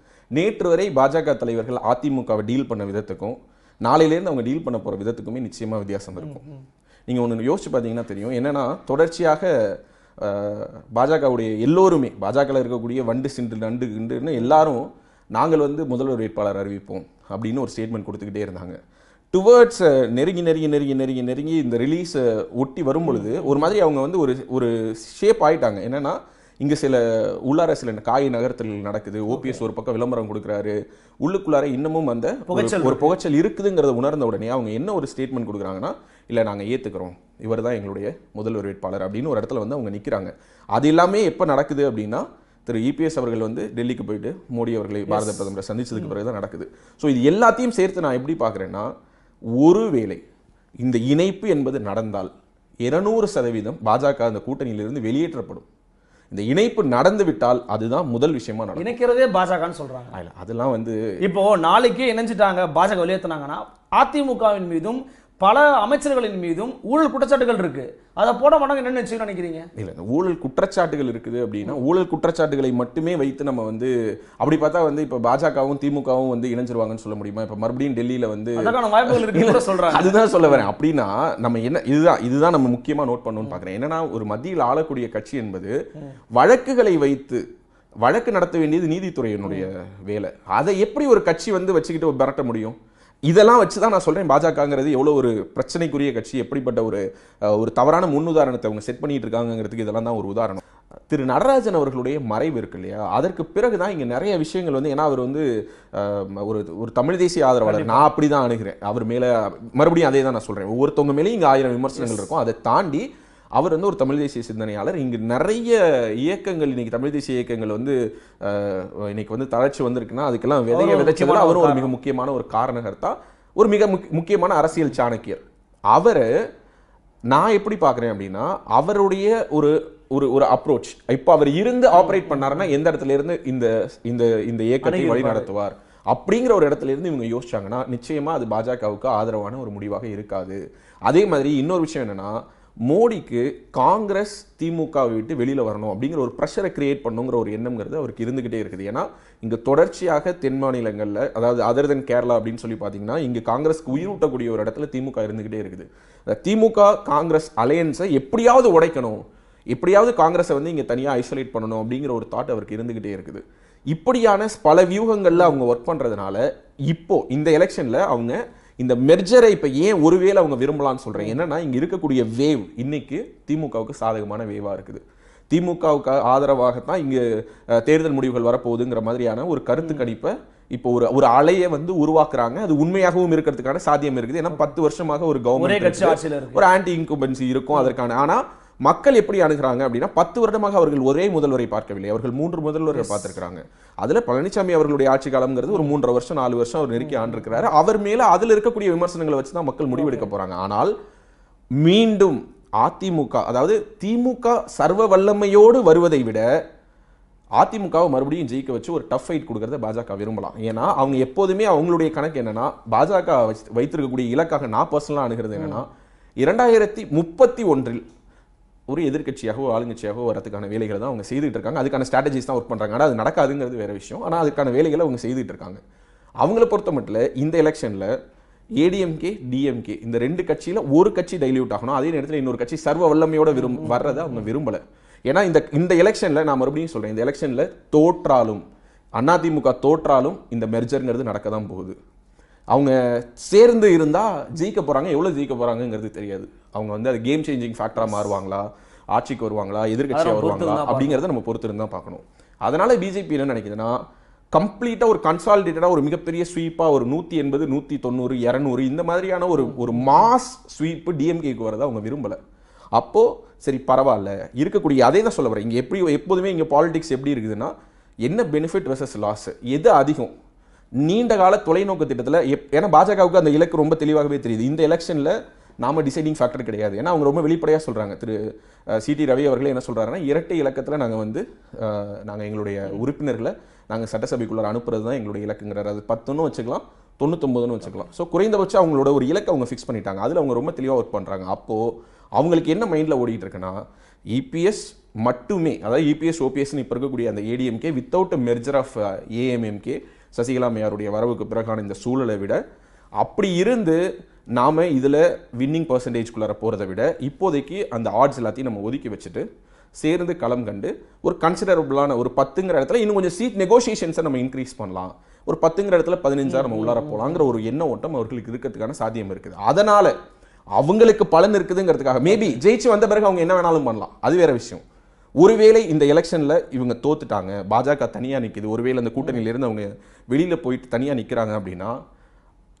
நேற்று வரை பாஜக தலைவர்கள் அதிமுகவை டீல் பண்ண விதத்துக்கும் நாளையிலேருந்து அவங்க டீல் பண்ண போகிற விதத்துக்குமே நிச்சயமாக வித்தியாசம் இருக்கும். நீங்கள் ஒன்று யோசிச்சு பார்த்தீங்கன்னா தெரியும். என்னென்னா, தொடர்ச்சியாக பாஜகவுடைய எல்லோருமே, பாஜகவில் இருக்கக்கூடிய வண்டு சிண்டு நண்டு கிண்டுன்னு எல்லாரும் நாங்கள் வந்து முதல்வர் வேட்பாளர் அறிவிப்போம் அப்படின்னு ஒரு ஸ்டேட்மெண்ட் கொடுத்துக்கிட்டே இருந்தாங்க. டுவர்ட்ஸ் நெருங்கி நெருங்கி நெருங்கி நெருங்கி நெருங்கி இந்த ரிலீஸை ஒட்டி வரும் பொழுது ஒரு மாதிரி அவங்க வந்து ஒரு ஒரு ஷேப் ஆகிட்டாங்க. என்னென்னா, இங்கே சில உள்ளார சில காய் நகரத்தில் நடக்குது, ஓபிஎஸ் ஒரு பக்கம் விளம்பரம் கொடுக்குறாரு, உள்ளுக்குள்ளார இன்னமும் அந்த ஒரு புகைச்சல் இருக்குதுங்கிறத உணர்ந்த உடனே அவங்க என்ன ஒரு ஸ்டேட்மெண்ட் கொடுக்குறாங்கன்னா, இல்லை நாங்கள் ஏற்றுக்கிறோம் இவர் தான் எங்களுடைய முதல்வர் வேட்பாளர் அப்படின்னு ஒரு இடத்துல வந்து அவங்க நிற்கிறாங்க. அது எல்லாமே எப்போ நடக்குது அப்படின்னா, திரு இபிஎஸ் அவர்கள் வந்து டெல்லிக்கு போயிட்டு மோடி அவர்களை பாரத பிரதமரை சந்திச்சதுக்கு பிறகு தான் நடக்குது. ஸோ இது எல்லாத்தையும் சேர்த்து நான் எப்படி பார்க்குறேன்னா, ஒருவேளை இந்த இணைப்பு என்பது நடந்தால் இருநூறு சதவீதம் பாஜக அந்த கூட்டணியிலிருந்து வெளியேற்றப்படும். இந்த இணைப்பு நடந்துவிட்டால் அதுதான் முதல் விஷயமா நடக்கும். இணைக்கிறதே பாஜகன்னு சொல்றாங்க. அதெல்லாம் வந்து இப்போ நாளைக்கே இணைஞ்சிட்டாங்க, பாஜக வெளியேற்றினாங்கன்னா அதிமுகவின் மீதும் பல அமைச்சர்களின் மீதும் ஊழல் குற்றச்சாட்டுகள் இருக்கு. அதை போட மாட்டாங்க என்னன்னு வச்சு நினைக்கிறீங்க? இல்லை, இந்த ஊழல் குற்றச்சாட்டுகள் இருக்குது அப்படின்னா ஊழல் குற்றச்சாட்டுகளை மட்டுமே வைத்து நம்ம வந்து அப்படி பார்த்தா வந்து இப்போ பாஜகவும் திமுகவும் வந்து இணைஞ்சிருவாங்கன்னு சொல்ல முடியுமா? இப்போ மறுபடியும் டெல்லியில் வந்து வாய்ப்புகள் இருக்குன்னு சொல்றாங்க. அதுதான் சொல்ல வரேன். அப்படின்னா நம்ம என்ன, இதுதான் இதுதான் நம்ம முக்கியமாக நோட் பண்ணணும்னு பார்க்குறேன். என்னன்னா, ஒரு மத்தியில் ஆளக்கூடிய கட்சி என்பது வழக்குகளை வைத்து வழக்கு நடத்த வேண்டியது நீதித்துறையினுடைய வேலை. அதை எப்படி ஒரு கட்சி வந்து வச்சுக்கிட்டு விரட்ட முடியும்? இதெல்லாம் வச்சு தான் நான் சொல்கிறேன் பாஜகங்கிறது எவ்வளோ ஒரு பிரச்சனைக்குரிய கட்சி, எப்படிப்பட்ட ஒரு ஒரு தவறான முன்னுதாரணத்தை அவங்க செட் பண்ணிட்டு இருக்காங்கிறதுக்கு இதெல்லாம் தான் ஒரு உதாரணம். திரு நடராஜன் அவர்களுடைய மறைவு இருக்கு இல்லையா, அதற்கு பிறகு தான் இங்கே நிறைய விஷயங்கள் வந்து, ஏன்னா அவர் வந்து ஒரு ஒரு தமிழ் தேசிய ஆதரவாளர், நான் அப்படி தான் அணுகிறேன். அவர் மேலே மறுபடியும் அதே தான் நான் சொல்கிறேன், ஒவ்வொருத்தவங்க மேலேயும் இங்கே ஆயிரம் விமர்சனங்கள் இருக்கும். அதை தாண்டி அவர் வந்து ஒரு தமிழ் தேசிய சிந்தனையாளர். இங்கு நிறைய இயக்கங்கள் இன்னைக்கு தமிழ் தேசிய இயக்கங்கள் வந்து இன்னைக்கு வந்து தளர்ச்சி வந்திருக்குன்னா அதுக்கெல்லாம் விதைய விதைச்சவங்க அவரும் ஒரு மிக முக்கியமான ஒரு காரணகர்த்தா, ஒரு மிக முக்கியமான அரசியல் சாணக்கியர். அவர் நான் எப்படி பார்க்குறேன் அப்படின்னா, அவருடைய ஒரு ஒரு ஒரு அப்ரோச், இப்போ அவர் இருந்து ஆப்ரேட் பண்ணாருன்னா எந்த இடத்துல இருந்து இந்த இந்த இயக்கத்தை வழி நடத்துவார் அப்படிங்கிற ஒரு இடத்துல இருந்து இவங்க யோசிச்சாங்கன்னா நிச்சயமா அது பாஜகவுக்கு ஆதரவான ஒரு முடிவாக இருக்காது. அதே மாதிரி இன்னொரு விஷயம் என்னன்னா, மோடிக்கு காங்கிரஸ் திமுகவை விட்டு வெளியில் வரணும் அப்படிங்கிற ஒரு ப்ரெஷரை கிரியேட் பண்ணுங்கிற ஒரு எண்ணம்ங்கிறது அவருக்கு இருந்துகிட்டே இருக்குது. ஏன்னா இங்கே தொடர்ச்சியாக தென் மாநிலங்களில், அதாவது அதர் தென் கேரளா அப்படின்னு சொல்லி பார்த்தீங்கன்னா, இங்கே காங்கிரஸ்க்கு உயிரூட்டக்கூடிய ஒரு இடத்துல திமுக இருந்துகிட்டே இருக்குது. திமுக காங்கிரஸ் அலையன்ஸை எப்படியாவது உடைக்கணும், எப்படியாவது காங்கிரஸை வந்து இங்கே தனியாக ஐசோலேட் பண்ணணும் அப்படிங்கிற ஒரு தாட் அவருக்கு இருந்துகிட்டே இருக்குது. இப்படியான பல வியூகங்களில் அவங்க ஒர்க் பண்ணுறதுனால இப்போ இந்த எலெக்ஷனில் அவங்க இந்த மெர்ஜரை இப்போ ஏன் ஒருவேளை அவங்க விரும்பலான்னு சொல்கிறேன் என்னன்னா, இங்கே இருக்கக்கூடிய வேவ் இன்னைக்கு திமுகவுக்கு சாதகமான வேவாக இருக்குது. திமுகவுக்கு ஆதரவாகத்தான் இங்கே தேர்தல் முடிவுகள் வரப்போகுதுங்கிற மாதிரியான ஒரு கருத்து கணிப்பை இப்போ ஒரு ஒரு அலையை வந்து உருவாக்குறாங்க. அது உண்மையாகவும் இருக்கிறதுக்கான சாத்தியம் இருக்குது. ஏன்னா பத்து வருஷமாக ஒரு கவர்மெண்ட் ஒரு ஆன்டி இன்கும்பன்சி இருக்கும் அதற்கான. ஆனால் மக்கள் எப்படி அணுகிறாங்க அப்படின்னா, பத்து வருடமாக அவர்கள் ஒரே முதல்வரை பார்க்கவில்லை, அவர்கள் மூன்று முதல்வரை பார்த்துருக்கிறாங்க. அதில் பழனிசாமி அவர்களுடைய ஆட்சி காலம்ங்கிறது ஒரு மூன்றரை வருஷம் நாலு வருஷம் அவர் நெருக்கி ஆண்டிருக்கிறாரு. அவர் மேலே அதில் இருக்கக்கூடிய விமர்சனங்களை வச்சு தான் மக்கள் முடிவெடுக்க போகிறாங்க. ஆனால் மீண்டும் அதிமுக, அதாவது திமுக சர்வ வல்லமையோடு வருவதை விட அதிமுகவை மறுபடியும் ஜெயிக்க வச்சு ஒரு டஃப் ஃபைட் கொடுக்கறத பாஜக விரும்பலாம். ஏன்னா அவங்க எப்போதுமே அவங்களுடைய கணக்கு என்னன்னா, பாஜக வைத்திருக்கக்கூடிய இலக்காக நான் பர்சனலாக அணுகிறது என்னன்னா, இரண்டாயிரத்தி முப்பத்தி ஒன்றில் ஒரு எதிர்கட்சியாகவோ ஆளுங்கட்சியாகவோ வரதுக்கான வேலைகளை தான் அவங்க செய்துட்டு இருக்காங்க. அதுக்கான ஸ்ட்ராட்டஜிஸ் தான் ஒர்க் பண்ணுறாங்க. ஆனால் அது நடக்காதுங்கிறது வேற விஷயம். ஆனால் அதுக்கான வேலைகளை அவங்க செய்துட்டு இருக்காங்க. அவங்கள பொறுத்த மட்டும் இந்த எலெக்ஷனில் ஏடிஎம்கே டிஎம்கே இந்த ரெண்டு கட்சியில் ஒரு கட்சி டைல்யூட் ஆகணும். அதே நேரத்தில் இன்னொரு கட்சி சர்வ வல்லமையோட விரும்ப வர்றதை அவங்க விரும்பலை. ஏன்னா இந்த இந்த எலெக்ஷனில் நான் மறுபடியும் சொல்கிறேன், இந்த எலெக்ஷனில் தோற்றாலும் அதிமுக தோற்றாலும் இந்த மெர்ஜருங்கிறது நடக்க தான் போகுது. அவங்க சேர்ந்து இருந்தால் ஜெயிக்க போகிறாங்க, எவ்வளோ ஜெயிக்க போகிறாங்கங்கிறது தெரியாது. அவங்க வந்து அது கேம் சேஞ்சிங் ஃபேக்டராக மாறுவாங்களா, ஆட்சிக்கு வருவாங்களா, எதிர்கட்சியாக வருவாங்களா அப்படிங்கிறத நம்ம பொறுத்து இருந்தால் பார்க்கணும். அதனால் பிஜேபி என்ன நினைக்குதுன்னா, கம்ப்ளீட்டாக ஒரு கன்சாலிடேட்டடாக ஒரு மிகப்பெரிய ஸ்வீப்பாக ஒரு நூற்றி எண்பது நூற்றி தொண்ணூறு இரநூறு இந்த மாதிரியான ஒரு ஒரு மாஸ் ஸ்வீப்பு டிஎம்கேக்கு வரதை அவங்க விரும்பலை. அப்போது சரி பரவாயில்ல இருக்கக்கூடிய அதே தான் சொல்ல வரேன். இங்கே எப்படி எப்போதுமே இங்கே பாலிடிக்ஸ் எப்படி இருக்குதுன்னா, என்ன பெனிஃபிட் வெர்சஸ் லாஸ், எது அதிகம், நீண்ட கால தொலைநோக்கு திட்டத்தில். ஏன்னா பாஜகவுக்கு அந்த இலக்கு ரொம்ப தெளிவாகவே தெரியுது. இந்த எலெக்ஷனில் நாம டிசைடிங் ஃபேக்டர் கிடையாது. ஏன்னா அவங்க ரொம்ப வெளிப்படையாக சொல்கிறாங்க. திரு சி டி ரவி அவர்களே என்ன சொல்கிறாருன்னா, இரட்டை இலக்கத்தில் நாங்கள் வந்து நாங்கள் எங்களுடைய உறுப்பினர்களை நாங்கள் சட்டசபைக்குள்ளார அனுப்புறது தான் எங்களுடைய இலக்குங்கிறார். அது பத்துன்னு வச்சுக்கலாம், தொண்ணூத்தொம்பதுன்னு வச்சுக்கலாம். ஸோ குறைந்தபட்சம் அவங்களோட ஒரு இலக்கை அவங்க ஃபிக்ஸ் பண்ணிட்டாங்க, அதில் அவங்க ரொம்ப தெளிவாக ஒர்க் பண்ணுறாங்க. அப்போது அவங்களுக்கு என்ன மைண்டில் ஓடிக்கிட்டு இருக்குன்னா, இபிஎஸ் மட்டுமே, அதாவது இபிஎஸ் ஓபிஎஸ்ன்னு இப்போ இருக்கக்கூடிய அந்த ADMK without merger of AMMK, Sasikala அம்மையாருடைய வரவுக்கு பிறகான இந்த சூழலை விட, அப்படி இருந்து நாம் இதில் வின்னிங் பர்சன்டேஜ்குள்ளார போகிறத விட இப்போதைக்கு அந்த ஆட்ஸ் எல்லாத்தையும் நம்ம ஒதுக்கி வச்சுட்டு சேர்ந்து களம் கண்டு ஒரு கன்சிடரபுளான ஒரு பத்துங்கிற இடத்துல இன்னும் கொஞ்சம் சீட் நெகோஷியேஷன்ஸை நம்ம இன்க்ரீஸ் பண்ணலாம், ஒரு பத்துங்கிற இடத்துல பதினஞ்சாயிரம் நம்ம உள்ளார போகலாங்கிற ஒரு எண்ண ஓட்டம் அவர்களுக்கு இருக்கிறதுக்கான சாத்தியம் இருக்குது. அதனால் அவங்களுக்கு பலன் இருக்குதுங்கிறதுக்காக மேபி ஜெயிச்சு வந்த பிறகு அவங்க என்ன வேணாலும் பண்ணலாம், அது வேறு விஷயம். ஒருவேளை இந்த எலெக்ஷனில் இவங்க தோத்துட்டாங்க, பாஜக தனியாக நிற்கிது, ஒருவேளை இந்த கூட்டணியிலேருந்து அவங்க வெளியில் போயிட்டு தனியாக நிற்கிறாங்க அப்படின்னா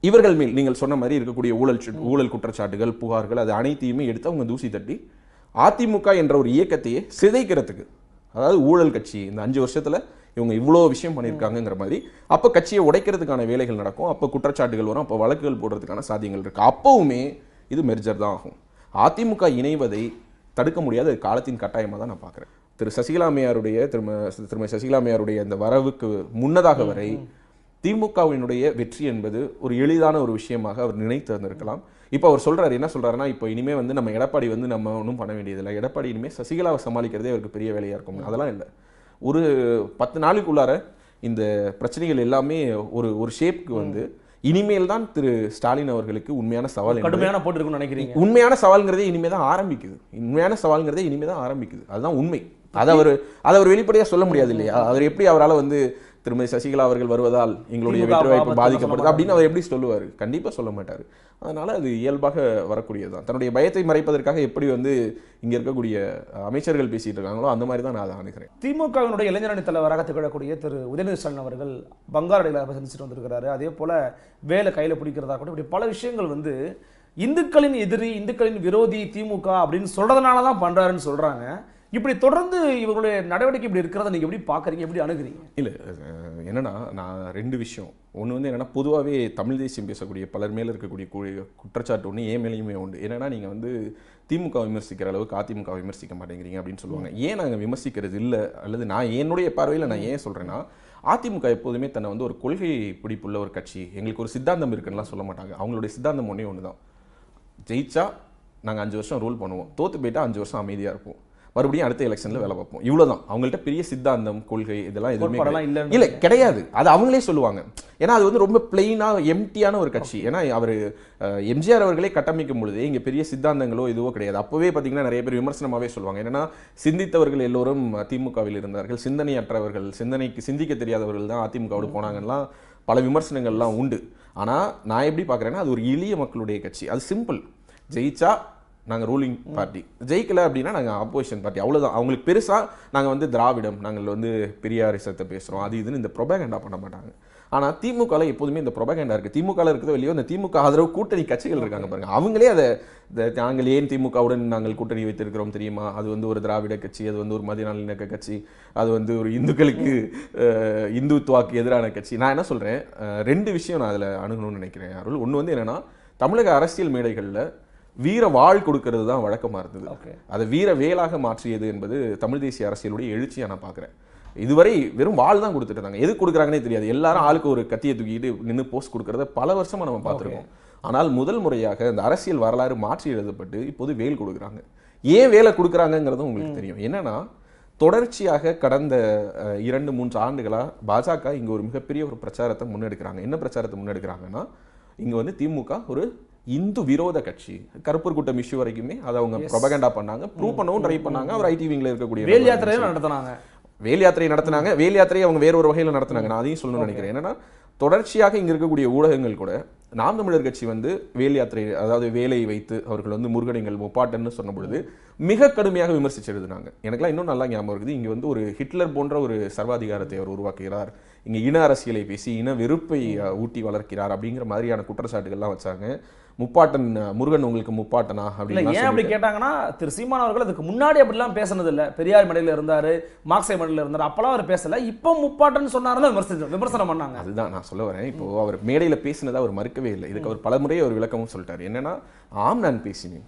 இவர்கள் மேல் நீங்கள் சொன்ன மாதிரி இருக்கக்கூடிய ஊழல் ஊழல் குற்றச்சாட்டுகள் புகார்கள் அது அனைத்தையுமே எடுத்து அவங்க தூசி தட்டி அதிமுக என்ற ஒரு இயக்கத்தையே சிதைக்கிறதுக்கு, அதாவது ஊழல் கட்சி இந்த அஞ்சு வருஷத்தில் இவங்க இவ்வளோ விஷயம் பண்ணியிருக்காங்கங்கிற மாதிரி அப்போ கட்சியை உடைக்கிறதுக்கான வேலைகள் நடக்கும், அப்போ குற்றச்சாட்டுகள் வரும், அப்போ வழக்குகள் போடுறதுக்கான சாத்தியங்கள் இருக்குது. அப்போவுமே இது மெர்ஜர் தான் ஆகும். அதிமுக இணைவதை தடுக்க முடியாத காலத்தின் கட்டாயமாக தான் நான் பார்க்குறேன். திரு சசிகலா அம்மையாருடைய திரும திருமதி சசிகலா அம்மையாருடைய அந்த வரவுக்கு முன்னதாக வரை திமுகவினுடைய வெற்றி என்பது ஒரு எளிதான ஒரு விஷயமாக அவர் நினைத்து வந்திருக்கலாம். இப்போ அவர் சொல்கிறார், என்ன சொல்கிறாருன்னா, இப்போ இனிமேல் வந்து நம்ம எடப்பாடி வந்து நம்ம ஒன்றும் பண்ண வேண்டியதில்லை, எடப்பாடி இனிமேல் சசிகலாவை சமாளிக்கிறதே அவருக்கு பெரிய வேலையாக இருக்கும். அதெல்லாம் இல்லை, ஒரு பத்து நாளுக்குள்ளார இந்த பிரச்சனைகள் எல்லாமே ஒரு ஒரு ஷேப்புக்கு வந்து இனிமேல் தான் திரு ஸ்டாலின் அவர்களுக்கு உண்மையான சவால், கடுமையான போட்டிருக்குன்னு நினைக்கிறீங்க. உண்மையான சவால்ங்கிறதே இனிமேல் தான் ஆரம்பிக்குது, உண்மையான சவால்ங்கிறதே இனிமேல் தான் ஆரம்பிக்குது, அதுதான் உண்மை. அதை அவர் அதை அவர் வெளிப்படையாக சொல்ல முடியாது இல்லையா? அவர் எப்படி அவரால் வந்து திருமதி சசிகலா அவர்கள் வருவதால் எங்களுடைய வெற்றி வாய்ப்பு பாதிக்கப்படுது அப்படின்னு அவர் எப்படி சொல்லுவார்? கண்டிப்பாக சொல்ல மாட்டார். அதனால் அது இயல்பாக வரக்கூடியது தான். தன்னுடைய பயத்தை மறைப்பதற்காக எப்படி வந்து இங்கே இருக்கக்கூடிய அமைச்சர்கள் பேசிகிட்டு இருக்காங்களோ அந்த மாதிரி தான் நான் அதை அணுகிறேன். திமுகவினுடைய இளைஞரணி தலைவராக திகழக்கூடிய திரு உதயநிதி ஸ்டாலின் அவர்கள் பங்காரடிகளாக சந்திச்சுட்டு வந்திருக்கிறாரு. அதே போல் வேலை கையில் பிடிக்கிறதா கூட இப்படி பல விஷயங்கள் வந்து இந்துக்களின் எதிரி, இந்துக்களின் விரோதி திமுக அப்படின்னு சொல்கிறதுனால தான் பண்ணுறாருன்னு சொல்கிறாங்க. இப்படி தொடர்ந்து இவங்களுடைய நடவடிக்கை இப்படி இருக்கிறத நீங்கள் எப்படி பார்க்குறீங்க, எப்படி அணுகிறீங்க? இல்லை, என்னென்னா நான் ரெண்டு விஷயம். ஒன்று வந்து என்னென்னா, பொதுவாகவே தமிழ் தேசியம் பேசக்கூடிய பலர் மேலே இருக்கக்கூடிய குற்றச்சாட்டு ஒன்று ஏன் மேலேயுமே உண்டு. என்னென்னா, நீங்கள் வந்து திமுக விமர்சிக்கிற அளவுக்கு அதிமுக விமர்சிக்க மாட்டேங்கிறீங்க அப்படின்னு சொல்லுவாங்க. ஏன் நாங்கள் விமர்சிக்கிறது இல்லை, அல்லது நான் என்னுடைய பார்வையில் நான் ஏன் சொல்கிறேன்னா, அதிமுக எப்போதுமே தன்னை வந்து ஒரு கொள்கை பிடிப்புள்ள ஒரு கட்சி, எங்களுக்கு ஒரு சித்தாந்தம் இருக்குன்னுலாம் சொல்ல மாட்டாங்க. அவங்களுடைய சித்தாந்தம் ஒன்றே ஒன்று தான், ஜெயிச்சா நாங்கள் அஞ்சு வருஷம் ரூல் பண்ணுவோம், தோற்று போயிட்டால் அஞ்சு வருஷம் அமைதியாக இருப்போம், மறுபடியும் அடுத்த எலெக்ஷனில் வேலை பார்ப்போம், இவ்வளோதான். அவங்கள்ட்ட பெரிய சித்தாந்தம் கொள்கை இதெல்லாம் எதுவுமே இல்லை, கிடையாது. அது அவங்களே சொல்லுவாங்க. ஏன்னா அது வந்து ரொம்ப பிளெயினாக எம்டியான ஒரு கட்சி. ஏன்னா அவர் எம்ஜிஆர் அவர்களே கட்டமைக்கும் பொழுது இங்கே பெரிய சித்தாந்தங்களோ இதுவோ கிடையாது. அப்போவே பார்த்தீங்கன்னா நிறைய பேர் விமர்சனமாகவே சொல்லுவாங்க. என்னென்னா, சிந்தித்தவர்கள் எல்லோரும் அதிமுகவில் இருந்தார்கள், சிந்தனையற்றவர்கள், சிந்தனைக்கு சிந்திக்க தெரியாதவர்கள் தான் அதிமுகவில் போனாங்கலாம் பல விமர்சனங்கள்லாம் உண்டு. ஆனால் நான் எப்படி பார்க்குறேன்னா, அது ஒரு எளிய மக்களுடைய கட்சி, அது சிம்பிள். ஜெயிச்சா நாங்கள் ரூலிங் பார்ட்டி, ஜெயிக்கலை அப்படின்னா நாங்கள் ஆப்போசிஷன் பார்ட்டி, அவ்வளோதான். அவங்களுக்கு பெருசாக நாங்கள் வந்து திராவிடம், நாங்கள் வந்து பெரியாரிசத்தை பேசுகிறோம், அது இதுன்னு இந்த ப்ரொபகேண்டா பண்ண மாட்டாங்க. ஆனால் திமுகவில் எப்போதுமே இந்த ப்ரொபகேண்டா இருக்குது. திமுகவில் இருக்கிறத வெளியோ இந்த திமுக ஆதரவு கூட்டணி கட்சிகள் இருக்காங்க பாருங்கள், அவங்களே அதை நாங்கள் ஏன் திமுகவுடன் நாங்கள் கூட்டணி வைத்திருக்கிறோம் தெரியுமா, அது வந்து ஒரு திராவிட கட்சி, அது வந்து ஒரு மதியநலனிணக்க கட்சி, அது வந்து ஒரு இந்துக்களுக்கு இந்துத்துவாக்கு எதிரான கட்சி. நான் என்ன சொல்கிறேன், ரெண்டு விஷயம் நான் அதில் அணுகணும்னு நினைக்கிறேன் அருள். ஒன்று வந்து என்னென்னா, தமிழக அரசியல் மேடைகளில் வீர வாழ் கொடுக்கறது தான் வழக்கமாக இருந்தது, அதை வீர வேலாக மாற்றியது என்பது தமிழ் தேசிய அரசியலுடைய எழுச்சியாக நான் பார்க்குறேன். இதுவரை வெறும் வாழ் தான் கொடுத்துட்டு இருந்தாங்க, எது கொடுக்குறாங்கன்னே தெரியாது, எல்லாரும் ஆளுக்கு ஒரு கத்தியை தூக்கிட்டு நின்று போஸ்ட் கொடுக்கறத பல வருஷமாக நம்ம பார்த்துருக்கோம். ஆனால் முதல் முறையாக அந்த அரசியல் வரலாறு மாற்றி எழுதப்பட்டு இப்போது வேல் கொடுக்குறாங்க. ஏன் வேலை கொடுக்குறாங்கிறதும் உங்களுக்கு தெரியும். என்னன்னா, தொடர்ச்சியாக கடந்த இரண்டு மூன்று ஆண்டுகளாக பாஜக இங்கே ஒரு மிகப்பெரிய ஒரு பிரச்சாரத்தை முன்னெடுக்கிறாங்க. என்ன பிரச்சாரத்தை முன்னெடுக்கிறாங்கன்னா, இங்கே வந்து திமுக ஒரு இந்து விரோத கட்சி, கருப்பூர் கூட்டம் இஷ்யூ வரைக்குமே அதை அவங்க ப்ரொபகேண்டா பண்ணாங்க, ப்ரூவ் பண்ணவும் ட்ரை பண்ணாங்க. அவர் ஐடி விங்ல இருக்கக்கூடிய வேல் யாத்திரையும் நடத்தினாங்க, வேல் யாத்திரையை நடத்தினாங்க வேல் யாத்திரையை அவங்க வேற ஒரு வகையில் நடத்தினாங்க. நான் அதையும் சொல்லணும்னு நினைக்கிறேன். என்னன்னா, தொடர்ச்சியாக இங்கே இருக்கக்கூடிய ஊடகங்கள் கூட நாம் தமிழர் கட்சி வந்து வேல் யாத்திரை, அதாவது வேலை வைத்து அவர்கள் வந்து முருகனைகள் முப்பாட்டன்னு சொன்ன பொழுது மிக கடுமையாக விமர்சிச்சு எழுதினாங்க. எனக்குலாம் இன்னும் நல்லா ஞாபகம் இருக்குது, இங்கே வந்து ஒரு ஹிட்லர் போன்ற ஒரு சர்வாதிகாரத்தை அவர் உருவாக்குகிறார், இங்கே இன அரசியலை பேசி இன வெறுப்பை ஊட்டி வளர்க்கிறார் அப்படிங்கிற மாதிரியான குற்றச்சாட்டுகள்லாம் வச்சாங்க. முப்பாட்டன் முருகன் உங்களுக்கு முப்பாட்டனா அப்படின்னு ஏன் அப்படி கேட்டாங்கன்னா, திரு சீமான் அவர்கள் அதுக்கு முன்னாடி அப்படிலாம் பேசினது இல்லை. பெரியார் மடையில் இருந்தார், மாக்சே மடையில் இருந்தார், அப்போலாம் அவர் பேசலை. இப்போ முப்பாட்டன் சொன்னார்தான் விமர்சனம் விமர்சனம் பண்ணாங்க. அதுதான் நான் சொல்ல வரேன். இப்போ அவர் மேடையில் பேசினதை அவர் மறுக்கவே இல்லை, இதுக்கு அவர் பல முறை அவர் விளக்கமும் சொல்லிட்டார். என்னன்னா, ஆம் நான் பேசினேன்,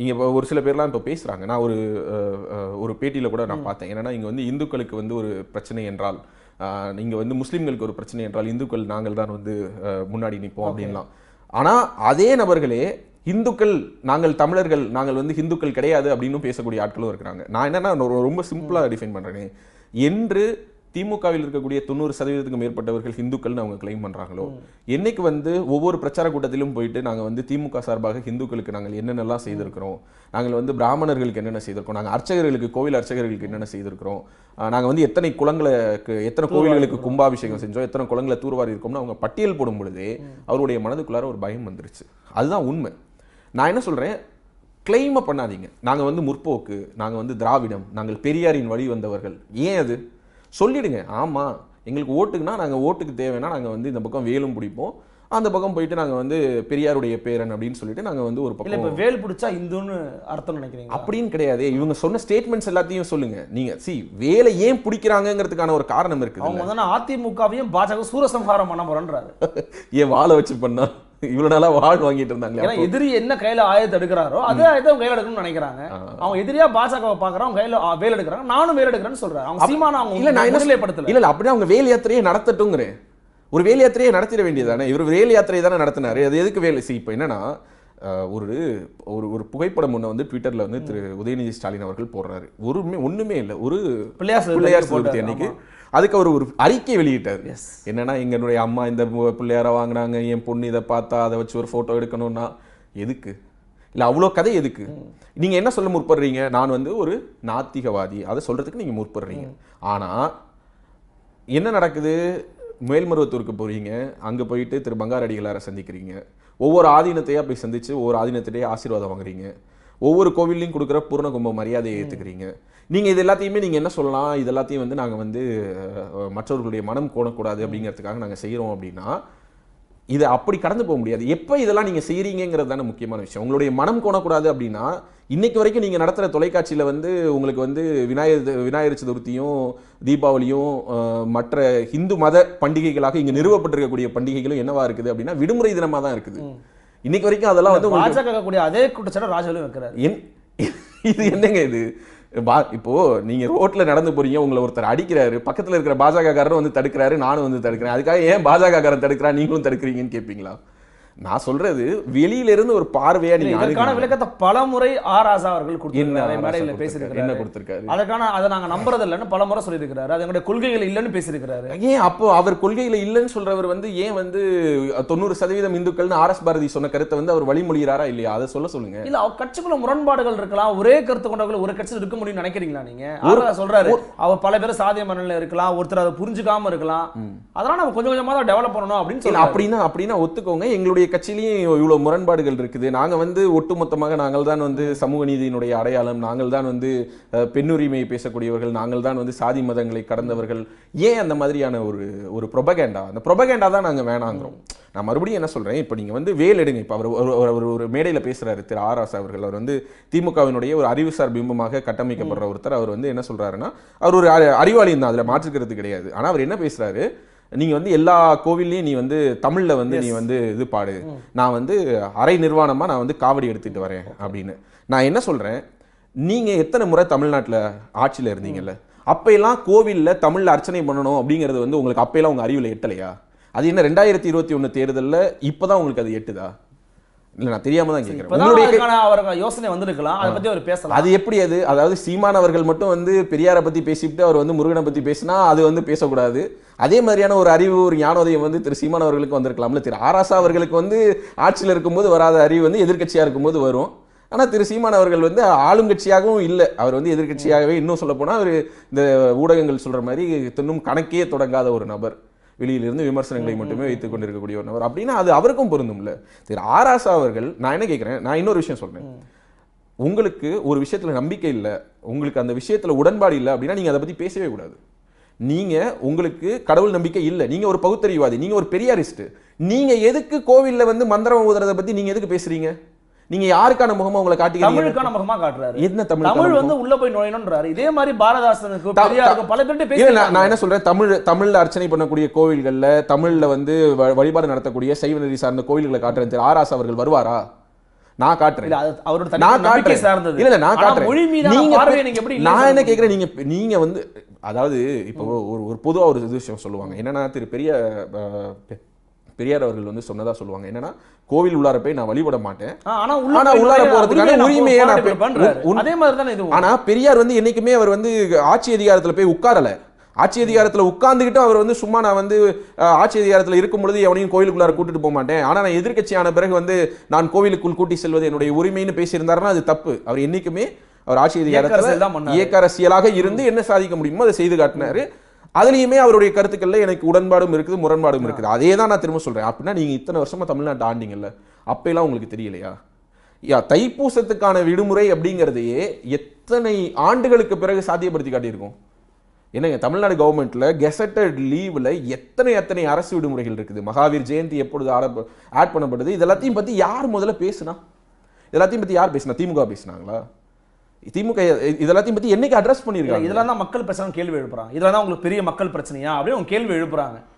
இங்கே இப்போ ஒரு சில பேர்லாம் இப்போ பேசுகிறாங்க. நான் ஒரு ஒரு பேட்டியில் கூட நான் பார்த்தேன். என்னென்னா இங்கே வந்து இந்துக்களுக்கு வந்து ஒரு பிரச்சனை என்றால், இங்கே வந்து முஸ்லீம்களுக்கு ஒரு பிரச்சனை என்றால் இந்துக்கள் நாங்கள் தான் வந்து முன்னாடி நிற்போம் அப்படின்லாம். ஆனால் அதே நபர்களே இந்துக்கள் நாங்கள் தமிழர்கள், நாங்கள் வந்து இந்துக்கள் கிடையாது அப்படின்னு பேசக்கூடிய ஆட்களும் இருக்கிறாங்க. நான் என்னென்னா ரொம்ப சிம்பிளாக டிஃபைன் பண்ணுறேன், என்று திமுகவில் இருக்கக்கூடிய தொண்ணூறு சதவீதத்துக்கு மேற்பட்டவர்கள் இந்துக்கள்னு அவங்க கிளைம் பண்ணுறாங்களோ, என்னைக்கு வந்து ஒவ்வொரு பிரச்சார கூட்டத்திலும் போயிட்டு நாங்கள் வந்து திமுக சார்பாக இந்துக்களுக்கு நாங்கள் என்னென்னலாம் செய்திருக்கிறோம், நாங்கள் வந்து பிராமணர்களுக்கு என்னென்ன செய்திருக்கோம், நாங்கள் அர்ச்சகர்களுக்கு கோவில் அர்ச்சகர்களுக்கு என்னென்ன செய்திருக்கிறோம், நாங்கள் வந்து எத்தனை குளங்களுக்கு எத்தனை கோவில்களுக்கு கும்பாபிஷேகம் செஞ்சோம், எத்தனை குளங்களை தூர்வாரி இருக்கோம்னு அவங்க பட்டியல் போடும் பொழுதே அவருடைய மனதுக்குள்ளார ஒரு பயம் வந்துருச்சு. அதுதான் உண்மை. நான் என்ன சொல்கிறேன், கிளைமை பண்ணாதீங்க நாங்கள் வந்து முற்போக்கு, நாங்கள் வந்து திராவிடம், நாங்கள் பெரியாரின் வழி வந்தவர்கள். ஏன் அது சொல்லிடுங்க. ஆமாம், எங்களுக்கு ஓட்டுக்குன்னா நாங்கள் ஓட்டுக்கு தேவைன்னா நாங்கள் வந்து இந்த பக்கம் வேலும் பிடிப்போம், அந்த பக்கம் போயிட்டு நாங்கள் வந்து பெரியாருடைய பேரன் அப்படின்னு சொல்லிட்டு நாங்கள் வந்து ஒரு பக்கம் இப்போ வேல் பிடிச்சா இந்துன்னு அர்த்தம் நினைக்கிறீங்க அப்படின்னு கிடையாது. இவங்க சொன்ன ஸ்டேட்மெண்ட்ஸ் எல்லாத்தையும் சொல்லுங்க. நீங்கள் சி வேலை ஏன் பிடிக்கிறாங்கிறதுக்கான ஒரு காரணம் இருக்குது. அவங்க தானே அதிமுகவையும் பாஜக சூரசம்ஹாரம் பண்ண போறன்றாரு. ஏன் வாழை வச்சு பண்ணா இவ்வளவு நாளா வாழ் வாங்கிட்டு இருந்தாங்க. எதிரி என்ன கையில ஆயத்தை எடுக்கிறாரோ அதே ஆயத்தை கையில் எடுக்கணும்னு நினைக்கிறாங்க. அவங்க எதிரியா பாஜக பாக்குறாங்க, கையில வேல் எடுக்கிறாங்க, நானும் வேல் எடுக்கிறேன்னு சொல்றாரு. அவங்க சீமான் அவங்க இல்ல அப்படியே அவங்க வேல் யாத்திரையை நடத்தட்டுங்கிறேன். ஒரு வேல் யாத்திரையை நடத்திட வேண்டியதானே, இவர் வேல் யாத்திரையை தானே நடத்தினாரு, அது எதுக்கு வேலை செய்ய? இப்போ என்னன்னா ஒரு ஒரு ஒரு புகைப்படம் ஒன்று வந்து ட்விட்டரில் வந்து திரு உதயநிதி ஸ்டாலின் அவர்கள் போடுறாரு. ஒரு ஒன்றுமே இல்லை, ஒரு பிள்ளையார் பிள்ளையார் சதுர்த்தி அன்னைக்கு அதுக்கு அவர் ஒரு அறிக்கை வெளியிட்டார். என்னன்னா எங்களுடைய அம்மா இந்த பிள்ளையாரை வாங்கினாங்க, என் பொண்ணு இதை பார்த்தா அதை வச்சு ஒரு ஃபோட்டோ எடுக்கணும்னா எதுக்கு? இல்லை அவ்வளோ கதை எதுக்கு? நீங்கள் என்ன சொல்ல முற்படுறீங்க? நான் வந்து ஒரு நாத்திகவாதி, அதை சொல்கிறதுக்கு நீங்கள் முற்படுறீங்க. ஆனால் என்ன நடக்குது? மேல்மருவத்தூருக்கு போகிறீங்க, அங்கே போயிட்டு திரு பங்காரடிகளாரை சந்திக்கிறீங்க, ஒவ்வொரு ஆதீனத்தையாக போய் சந்தித்து ஒவ்வொரு ஆதீனத்திலேயே ஆசீர்வாதம் வாங்குறீங்க, ஒவ்வொரு கோவிலையும் கொடுக்குற பூர்ண கும்ப மரியாதையை ஏற்றுக்கிறீங்க. நீங்கள் இது எல்லாத்தையுமே நீங்கள் என்ன சொல்லலாம், இது எல்லாத்தையும் வந்து நாங்கள் வந்து மற்றவர்களுடைய மனம் கோணக்கூடாது அப்படிங்கிறதுக்காக நாங்கள் செய்கிறோம் அப்படின்னா இதை அப்படி கடந்து போக முடியாது. எப்போ இதெல்லாம் நீங்கள் செய்கிறீங்கிறது தானே முக்கியமான விஷயம். உங்களுடைய மனம் கோணக்கூடாது அப்படின்னா இன்றைக்கு வரைக்கும் நீங்கள் நடத்துகிற தொலைக்காட்சியில் வந்து உங்களுக்கு வந்து விநாயகர் விநாயகர் சதுர்த்தியும் தீபாவளியும் மற்ற இந்து மத பண்டிகைகளாக இங்கே நிறுவப்பட்டிருக்கக்கூடிய பண்டிகைகளும் என்னவா இருக்குது அப்படின்னா விடுமுறை தினமாக தான் இருக்குது. இன்னைக்கு வரைக்கும் அதெல்லாம் வந்து பாஜக அதே குற்றச்சாட்டு ராஜவேலும் வைக்கிறார். இது என்னங்க இது? இப்போ நீங்க ரோட்ல நடந்து போறீங்க, உங்களை ஒருத்தர் அடிக்கிறாரு, பக்கத்துல இருக்கிற பாஜக காரரும் வந்து தடுக்கிறாரு, நானும் வந்து தடுக்கிறேன், அதுக்காக ஏன் பாஜக காரன் தடுக்கிறா நீங்களும் தடுக்கிறீங்கன்னு கேட்பீங்களா? நான் சொல்றது வெளியில இருந்து ஒரு பார்வையா நீங்க அதுக்கான விளக்கத்தை பலமுறை ஆர் ராசா அவர்கள் கொடுத்திருக்காரு, பேசிருக்காரு, என்ன கொடுத்திருக்காரு, அதற்கான அதை நாங்க நம்புறது இல்லைன்னு பலமுறை சொல்லியிருக்கிறாரு, அது எங்களுடைய கொள்கைகள் இல்லைன்னு பேசியிருக்கிறாரு. ஏன் அப்போ அவர் கொள்கைகள் இல்லைன்னு சொல்றவர் வந்து ஏன் வந்து தொண்ணூறு சதவீதம் இந்துக்கள்னு ஆர் எஸ் பாரதி சொன்ன கருத்தை வந்து அவர் வழிமொழிகிறாரா இல்லையா? அதை சொல்ல சொல்லுங்க. இல்ல அவர் கட்சிக்குள்ள முரண்பாடுகள் இருக்கலாம், ஒரே கருத்து கொண்டவர்கள் ஒரு கட்சியில் இருக்க முடியும்னு நினைக்கிறீங்களா நீங்க? அவர் சொல்றாரு அவர் பல பேர் சாதிய மனநிலை இருக்கலாம், ஒருத்தர் அதை புரிஞ்சுக்காம இருக்கலாம், அதெல்லாம் நம்ம கொஞ்சம் கொஞ்சமா டெவலப் பண்ணணும் அப்படின்னு சொல்லி அப்படின்னா அப்படின்னா ஒத்துக்கோங்க. எங்களுடைய கட்சியிலையும் இவ்வளவு முரண்பாடுகள் இருக்குது, நாங்க வந்து ஒட்டுமொத்தமாக நாங்கள் தான் வந்து சமூக நீதியினுடைய அடையாளம், நாங்கள் தான் வந்து பெண்ணுரிமையை பேசக்கூடியவர்கள், நாங்கள் தான் வந்து சாதி மதங்களை கடந்தவர்கள். ஏன் அந்த மாதிரியான ஒரு ஒரு ப்ரொபகேண்டா? அந்த ப்ரொபகேண்டா தான் நாங்க வேணாங்கிறோம். நான் மறுபடியும் என்ன சொல்றேன், இப்ப நீங்க வந்து வேல் எடுங்க. இப்ப அவர் ஒரு மேடையில பேசுறாரு திரு ஆர் ராசா அவர்கள், அவர் வந்து திமுகவினுடைய ஒரு அறிவுசார் பிம்பமாக கட்டமைக்கப்படுற ஒருத்தர். அவர் வந்து என்ன சொல்றாருன்னா அவர் ஒரு அறிவாளியும் தான், அதுல மாற்றுக்கிறது கிடையாது. ஆனா அவர் என்ன பேசுறாரு, நீங்க வந்து எல்லா கோவில்லையும் நீ வந்து தமிழ்ல வந்து நீ வந்து இது பாடு, நான் வந்து அரை நிர்வாணமா நான் வந்து காவடி எடுத்துட்டு வரேன் அப்படின்னு. நான் என்ன சொல்றேன், நீங்க எத்தனை முறை தமிழ்நாட்டுல ஆட்சியில இருந்தீங்கல்ல, அப்பெல்லாம் கோவில்ல தமிழ்ல அர்ச்சனை பண்ணணும் அப்படிங்கிறது வந்து உங்களுக்கு அப்பெல்லாம் உங்க அறிவுல எட்டலையா? அது என்ன ரெண்டாயிரத்தி இருபத்தி ஒண்ணு தேர்தல்ல இப்பதான் உங்களுக்கு அது எட்டுதா? இல்ல நான் தெரியாம தான் கேட்கிறேன், யோசனை வந்திருக்கலாம், அதை பத்தி அவர் பேசலாம். அது எப்படி அது? அதாவது சீமான் அவர்கள் மட்டும் வந்து பெரியாரை பத்தி பேசிட்டு அவர் வந்து முருகனை பத்தி பேசினா அது வந்து பேசக்கூடாது. அதே மாதிரியான ஒரு அறிவு ஒரு ஞானோதயம் வந்து திரு சீமான் அவர்களுக்கு வந்திருக்கலாம்ல. திரு ஆர் ராசா அவர்களுக்கு வந்து ஆட்சியில் இருக்கும்போது வராத அறிவு வந்து எதிர்கட்சியா இருக்கும்போது வரும். ஆனா திரு சீமான் அவர்கள் வந்து ஆளுங்கட்சியாகவும் இல்லை, அவர் வந்து எதிர்கட்சியாகவே. இன்னும் சொல்ல போனா அவர் இந்த ஊடகங்கள் சொல்ற மாதிரி இன்னும் கணக்கே தொடங்காத ஒரு நபர், வெளியிலிருந்து விமர்சனங்களை மட்டுமே வைத்துக் கொண்டிருக்கக்கூடிய ஒரு நபர் அப்படின்னா அது அவருக்கும் பொருந்தும் இல்லை. திரு ஆர் ராசா அவர்கள், நான் என்ன கேட்கிறேன், நான் இன்னொரு விஷயம் சொல்றேன், உங்களுக்கு ஒரு விஷயத்துல நம்பிக்கை இல்லை, உங்களுக்கு அந்த விஷயத்துல உடன்பாடு இல்லை அப்படின்னா நீங்க அதை பத்தி பேசவே கூடாது. நீங்கள் உங்களுக்கு கடவுள் நம்பிக்கை இல்லை, நீங்கள் ஒரு பகுத்தறிவாதி, நீங்கள் ஒரு பெரியாரிஸ்ட், நீங்கள் எதுக்கு கோவிலில் வந்து மந்திரம் ஊதுறதை பற்றி நீங்கள் எதுக்கு பேசுகிறீங்க? நீங்கள் யாருக்கான முகமாக உங்களை காட்டுங்க? தமிழுக்கான முகமாக காட்டுறாரு. என்ன தமிழ்? தமிழ் வந்து உள்ளே போய் நுழையணுன்றாரு. இதே மாதிரி பாரதாசனுக்கு பெரியாருக்கு பல பேர் பேசி நான் என்ன சொல்கிறேன், தமிழ் தமிழில் அர்ச்சனை பண்ணக்கூடிய கோவில்களில், தமிழில் வந்து வழிபாடு நடத்தக்கூடிய சைவநெறி சார்ந்த கோவில்களை காட்டுறது ஆராசா அவர்கள் வருவாரா? நான் காட்டுறேன். நான் என்ன கேட்குறேன், நீங்க நீங்க வந்து அதாவது இப்போ ஒரு ஒரு பொதுவாக ஒரு விஷயம் சொல்லுவாங்க என்னன்னா, திரு பெரிய பெரியார் அவர்கள் வந்து சொன்னதா சொல்லுவாங்க என்னன்னா, கோவில் உள்ளார போய் நான் வழிபட மாட்டேன், ஆனா உள்ளார போறதுக்கான உரிமையை நான். ஆனா பெரியார் வந்து என்னைக்குமே அவர் வந்து ஆட்சி அதிகாரத்தில் போய் உட்காரல. ஆட்சி அதிகாரத்தில் உட்கார்ந்துக்கிட்டு அவர் வந்து சும்மா நான் வந்து ஆட்சி அதிகாரத்தில் இருக்கும் பொழுது எவனையும் கோயிலுக்குள்ளார கூட்டிட்டு போக மாட்டேன், ஆனால் நான் எதிர்கட்சியான பிறகு வந்து நான் கோவிலுக்குள் கூட்டி செல்வது என்னுடைய உரிமைன்னு பேசியிருந்தாருன்னா அது தப்பு. அவர் என்னைக்குமே அவர் ஆட்சி அதிகாரத்தில் இயக்க அரசியலாக இருந்து என்ன சாதிக்க முடியுமோ அதை செய்து காட்டினாரு. அதுலேயுமே அவருடைய கருத்துக்கள்ல எனக்கு உடன்பாடும் இருக்குது, முரண்பாடும் இருக்குது. அதே தான் நான் திரும்ப சொல்கிறேன். அப்படின்னா நீங்கள் இத்தனை வருஷமாக தமிழ்நாட்டை ஆண்டிங்கல்ல, அப்பெல்லாம் உங்களுக்கு தெரியலையா? யா தைப்பூசத்துக்கான விடுமுறை அப்படிங்கிறதையே எத்தனை ஆண்டுகளுக்கு பிறகு சாத்தியப்படுத்தி காட்டியிருக்கோம். என்னங்க தமிழ்நாடு கவர்மெண்ட்ல கெசட்டட் லீவ்ல எத்தனை எத்தனை அரசு விடுமுறைகள் இருக்குது, மகாவீர் ஜெயந்தி எப்பொழுது ஆட் பண்ணப்படுது, இதெல்லாத்தையும் பத்தி யார் முதல்ல பேசுனா? இதெல்லாத்தையும் பத்தி யார் பேசுனா? திமுக பேசினாங்களா? திமுக இதெல்லாத்தையும் பத்தி என்னைக்கு அட்ரஸ் பண்ணிருக்காங்க? இதெல்லாம் தான் மக்கள் பிரச்சனை கேள்வி எழுப்புறாங்க. இதெல்லாம் தான் உங்களுக்கு பெரிய மக்கள் பிரச்சனையா அப்படின்னு அவங்க கேள்வி எழுப்புறாங்க.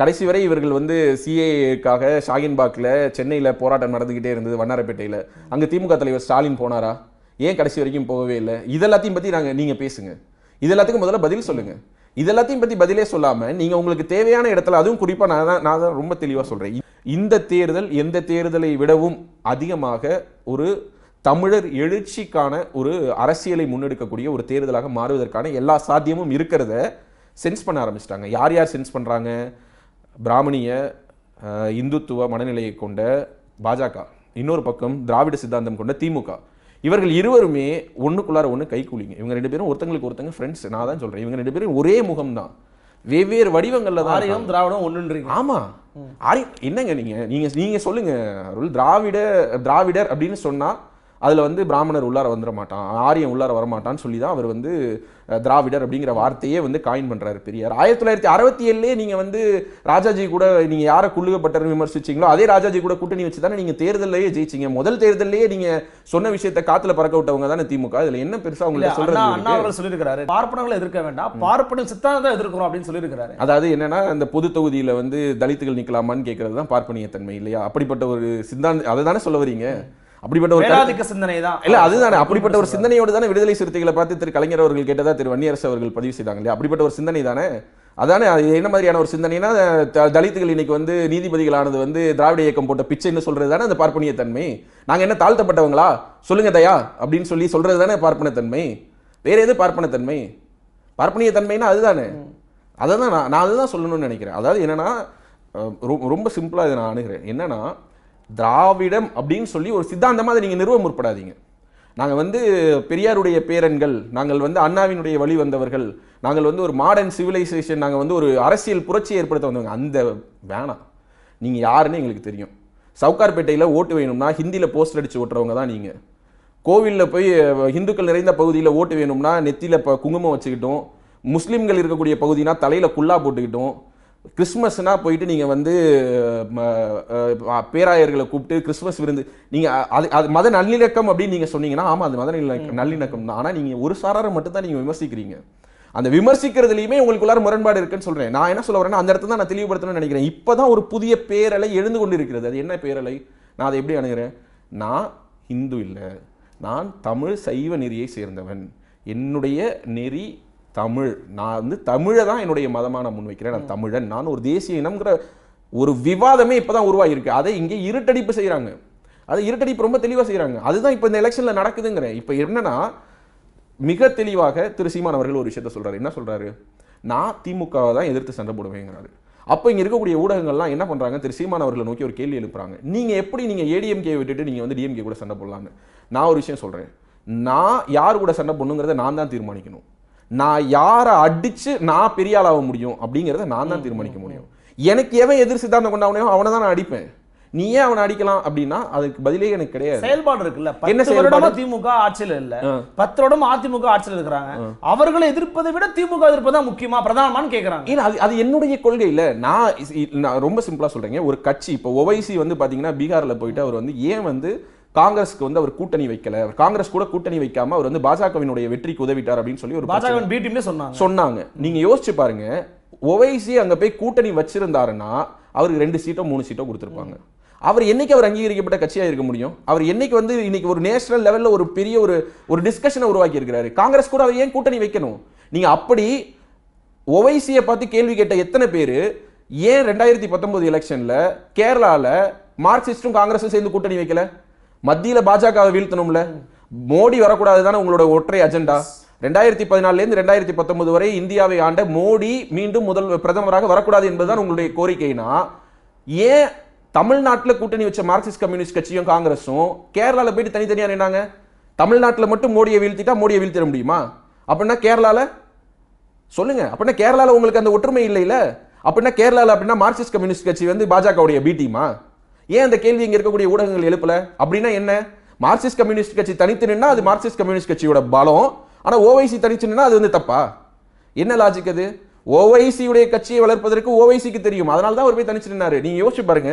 கடைசி வரை இவர்கள் வந்து சிஏக்காக ஷாகின்பாக்ல சென்னையில் போராட்டம் நடந்துகிட்டே இருந்தது, வண்ணாரப்பேட்டையில். அங்கே திமுக தலைவர் ஸ்டாலின் போனாரா? ஏன் கடைசி வரைக்கும் போகவே இல்லை? இதெல்லாத்தையும் பற்றி நாங்கள் நீங்கள் பேசுங்க, இதெல்லாத்துக்கும் முதல்ல பதில் சொல்லுங்க. இதெல்லாத்தையும் பற்றி பதிலே சொல்லாமல் நீங்கள் உங்களுக்கு தேவையான இடத்துல, அதுவும் குறிப்பாக நான் தான் நான் தான் ரொம்ப தெளிவாக சொல்கிறேன், இந்த தேர்தல் எந்த தேர்தலை விடவும் அதிகமாக ஒரு தமிழர் எழுச்சிக்கான ஒரு அரசியலை முன்னெடுக்கக்கூடிய ஒரு தேர்தலாக மாறுவதற்கான எல்லா சாத்தியமும் இருக்கிறத சென்ஸ் பண்ண ஆரம்பிச்சிட்டாங்க. யார் யார் சென்ஸ் பண்ணுறாங்க? பிராமணிய இந்துத்துவ மனநிலையை கொண்ட பாஜக, இன்னொரு பக்கம் திராவிட சித்தாந்தம் கொண்ட திமுக. இவர்கள் இருவருமே ஒன்றுக்குள்ளார ஒன்று கைக்கூலிங்க. இவங்க ரெண்டு பேரும் ஒருத்தங்களுக்கு ஒருத்தங்க ஃப்ரெண்ட்ஸ். நான் தான் சொல்கிறேன், இவங்க ரெண்டு பேரும் ஒரே முகம் தான், வெவ்வேறு வடிவங்களில் தான். ஆரியம் திராவிடம் ஒன்றுன்றீங்க. ஆமாம், ஆரிய என்னங்க நீங்கள் நீங்கள் நீங்கள் சொல்லுங்கள். திராவிட திராவிடர் அப்படின்னு சொன்னால் அதில் வந்து பிராமணர் உள்ளார வந்துட மாட்டான், ஆரியம் உள்ளார வரமாட்டான்னு சொல்லி தான் அவர் வந்து திராவிடர் அப்படிங்கிற வார்த்தையே வந்து காயின் பண்ணுறாரு பெரியார். ஆயிரத்தி தொள்ளாயிரத்தி அறுபத்தி ஏழுலேயே நீங்கள் வந்து ராஜாஜி கூட நீங்கள் யாரை குள்ளுகப்பட்டன்னு விமர்சிச்சிங்களோ அதே ராஜாஜி கூட கூட்டணி வச்சு தானே நீங்கள் தேர்தலையே ஜெயிச்சிங்க. முதல் தேர்தலையே நீங்கள் சொன்ன விஷயத்தை காற்றுல பறக்க விட்டவங்க தானே திமுக. இதில் என்ன பெருசாக அவங்கள சொல்கிறாங்க? அண்ணா அவர்கள் சொல்லியிருக்கிறாரு, பார்ப்பனங்களை எதிர்க்க வேண்டாம், பார்ப்பன சித்தாந்தத்தை எதிர்க்கிறோம் அப்படின்னு சொல்லியிருக்கிறாரு. அதாவது என்னன்னா, அந்த பொது தொகுதியில் வந்து தலித்துகள் நிற்கலாமான்னு கேட்கறது தான் பார்ப்பனியத்தன்மை இல்லையா? அப்படிப்பட்ட ஒரு சித்தாந்த அதை தானே சொல்ல வரீங்க? அப்படிப்பட்ட ஒரு சிந்தனை தான் இல்ல, அதுதானே. அப்படிப்பட்ட ஒரு சிந்தனையோடு தானே விடுதலை சிறுத்தைகளை பார்த்து திரு கலைஞர் அவர்கள் கேட்டதா திரு வன்னியரசு அவர்கள் பதிவு செய்தாங்க இல்லையா? அப்படிப்பட்ட ஒரு சிந்தனை தானே. அதானே என்ன மாதிரியான ஒரு சிந்தனைனா, தலித்துகள் இன்னைக்கு வந்து நீதிபதிகளானது வந்து திராவிட இயக்கம் போட்ட பிச்சைன்னு சொல்றது தானே அந்த பார்ப்பனியத்தன்மை. நாங்க என்ன தாழ்த்தப்பட்டவங்களா சொல்லுங்க தயா அப்படின்னு சொல்லி சொல்றது தானே பார்ப்பனத்தன்மை. வேற எது பார்ப்பனத்தன்மை? பார்ப்பனியத்தன்மைன்னா அதுதானே. அதை தான் நான் நான் அதுதான் சொல்லணும்னு நினைக்கிறேன். அதாவது என்னன்னா, ரொம்ப சிம்பிளா இதை நான் அணுகிறேன். என்னன்னா, திராவிடம் அப்படின்னு சொல்லி ஒரு சித்தாந்தமாக அதை நீங்கள் நிறுவ முற்படாதீங்க. நாங்கள் வந்து பெரியாருடைய பேரன்கள், நாங்கள் வந்து அண்ணாவினுடைய வழி வந்தவர்கள், நாங்கள் வந்து ஒரு மாடர்ன் சிவிலைசேஷன், நாங்கள் வந்து ஒரு அரசியல் புரட்சியை ஏற்படுத்த வந்தவங்க, அந்த வேணாம். நீங்கள் யாருன்னு எங்களுக்கு தெரியும். சவுகார்பேட்டையில் ஓட்டு வேணும்னா ஹிந்தியில் போஸ்டர் அடித்து ஓட்டுறவங்க தான் நீங்கள். கோவிலில் போய் இந்துக்கள் நிறைந்த பகுதியில் ஓட்டு வேணும்னா நெத்தியில் இப்போ குங்குமம் வச்சுக்கிட்டோம், முஸ்லீம்கள் இருக்கக்கூடிய பகுதினா தலையில் குல்லா போட்டுக்கிட்டோம், கிறிஸ்மஸ்னா போயிட்டு நீங்கள் வந்து பேராயர்களை கூப்பிட்டு கிறிஸ்மஸ் விருந்து நீங்கள் அது அது மத நல்லிணக்கம் அப்படின்னு நீங்கள் சொன்னீங்கன்னா, ஆமாம் அது மத நல்லிணக்கம் நல்லிணக்கம் தான். ஆனால் நீங்கள் ஒரு சாராரை மட்டும் தான் நீங்கள் விமர்சிக்கிறீங்க. அந்த விமர்சிக்கிறதுலையுமே உங்களுக்குள்ளார முரண்பாடு இருக்குன்னு சொல்கிறேன். நான் என்ன சொல்ல வரேன்னா, அந்த இடத்துல தான் நான் தெளிவுபடுத்தணும்னு நினைக்கிறேன். இப்போ தான் ஒரு புதிய பேரலை எழுந்து கொண்டு இருக்கிறது. அது என்ன பேரலை? நான் அதை எப்படி அணுகிறேன்? நான் இந்து இல்லை, நான் தமிழ் சைவ நெறியை சேர்ந்தவன், என்னுடைய நெறி தமிழ், நான் வந்து தமிழை தான் என்னுடைய மதமாக நான் முன்வைக்கிறேன், நான் தமிழன், நான் ஒரு தேசிய இனம்ங்கிற ஒரு விவாதமே இப்போ தான் உருவாகிருக்கு. அதை இங்கே இருட்டடிப்பு செய்கிறாங்க. அதை இருட்டடிப்பு ரொம்ப தெளிவாக செய்கிறாங்க. அதுதான் இப்போ இந்த எலெக்ஷனில் நடக்குதுங்கிறேன். இப்போ என்னன்னா, மிக தெளிவாக திரு சீமான் அவர்கள் ஒரு விஷயத்த சொல்கிறாரு. என்ன சொல்கிறாரு? நான் திமுகவை தான் எதிர்த்து சண்டை போடுவேங்கிறாரு. அப்போ இங்கே இருக்கக்கூடிய ஊடகங்கள்லாம் என்ன பண்ணுறாங்க, திரு சீமான் அவர்களை நோக்கி ஒரு கேள்வி எழுப்புறாங்க, நீங்கள் எப்படி நீங்கள் ஏடிஎம்கே விட்டுட்டு நீங்கள் வந்து டிஎம்கே கூட சண்டை போடலான்னு. நான் ஒரு விஷயம் சொல்கிறேன், நான் யார் கூட சண்டை போடணுங்கிறத நான் தான் தீர்மானிக்கணும். நான் யாரை அடித்து நான் பெரிய ஆளாக முடியும் அப்படிங்கிறத நான் தான் தீர்மானிக்க முடியும். எனக்கு எவன் எதிர் சித்தாந்தம் கொண்டாவனையோ அவனை தான் நான் அடிப்பேன். நீ ஏன் அவனை அடிக்கலாம் அப்படின்னா அதுக்கு பதிலே எனக்கு கிடையாது. செயல்பாடு இருக்குல்ல, என்ன செயல்பாடு? திமுக ஆட்சியில் இல்ல, பத்து வருடம் அதிமுக ஆட்சியில் இருக்கிறாங்க. அவர்களை எதிர்ப்பதை விட திமுக எதிர்ப்பதான் முக்கியமா பிரதானமானு கேட்கறாங்க. ஏன்னா அது என்னுடைய கொள்கை இல்ல. நான் ரொம்ப சிம்பிளா சொல்றேங்க, ஒரு கட்சி இப்போ ஓவிசி வந்து பாத்தீங்கன்னா பீகார்ல போயிட்டு அவர் வந்து ஏன் வந்து காங்கிரஸ்க்கு வந்து அவர் கூட்டணி வைக்கல, காங்கிரஸ் கூட கூட்டணி வைக்காம அவர் வந்து பாஜகவினுடைய வெற்றிக்கு உதவிட்டார் அப்படின்னு சொல்லி ஒரு பாஜகவின் பி டீம்ல சொன்னாங்க சொன்னாங்க நீங்க யோசிச்சு பாருங்க, ஓவைசி அங்க போய் கூட்டணி வச்சிருந்தாருன்னா அவருக்கு ரெண்டு சீட்டோ மூணு சீட்டோ கொடுத்துருப்பாங்க. அவர் என்னைக்கு அவர் அங்கீகரிக்கப்பட்ட கட்சியாக இருக்க முடியும்? அவர் என்னைக்கு வந்து இன்னைக்கு ஒரு நேஷனல் லெவலில் ஒரு பெரிய ஒரு ஒரு டிஸ்கஷனை உருவாக்கி இருக்கிறாரு. காங்கிரஸ் கூட அவர் ஏன் கூட்டணி வைக்கணும்? நீங்கள் அப்படி ஓவைசியை பார்த்து கேள்வி கேட்ட எத்தனை பேர் ஏன் ரெண்டாயிரத்தி பத்தொன்பது எலெக்ஷனில் கேரளாவில் மார்க்சிஸ்டும் காங்கிரஸும் சேர்ந்து கூட்டணி வைக்கல? மத்தியில் பாஜகவை வீழ்த்தணும்ல, மோடி வரக்கூடாது தானே உங்களோட ஒற்றை அஜெண்டா. ரெண்டாயிரத்தி பதினாலிருந்து ரெண்டாயிரத்தி பத்தொன்பது வரை இந்தியாவை ஆண்ட மோடி மீண்டும் முதல் பிரதமராக வரக்கூடாது என்பதுதான் உங்களுடைய கோரிக்கைனா, ஏன் தமிழ்நாட்டில் கூட்டணி வச்ச மார்க்சிஸ்ட் கம்யூனிஸ்ட் கட்சியும் காங்கிரஸும் கேரளாவில் போயிட்டு தனித்தனியாக நின்னாங்க? தமிழ்நாட்டில் மட்டும் மோடியை வீழ்த்திட்டா மோடியை வீழ்த்திட முடியுமா? அப்படின்னா கேரளாவில் சொல்லுங்க, அப்படின்னா கேரளாவில் உங்களுக்கு அந்த ஒற்றுமை இல்லையில, அப்படின்னா கேரளாவில் அப்படின்னா மார்க்சிஸ்ட் கம்யூனிஸ்ட் கட்சி வந்து பாஜகவுடைய பி டீமா? ஏன் அந்த கேள்வி இங்கே இருக்கக்கூடிய ஊடகங்கள் எழுப்பல? அப்படின்னா என்ன, மார்க்சிஸ்ட் கம்யூனிஸ்ட் கட்சி தனித்து நின்னா அது மார்க்சிஸ்ட் கம்யூனிஸ்ட் கட்சியோட பலம், ஆனால் ஓவைசி தனித்து நின்னா அது வந்து தப்பா? என்ன லாஜிக் அது? ஓவைசியுடைய கட்சியை வளர்ப்பதற்கு ஓவைசிக்கு தெரியும், அதனால தான் அவர் போய் தனிச்சு நின்னாரு. நீங்க யோசிச்சு பாருங்க,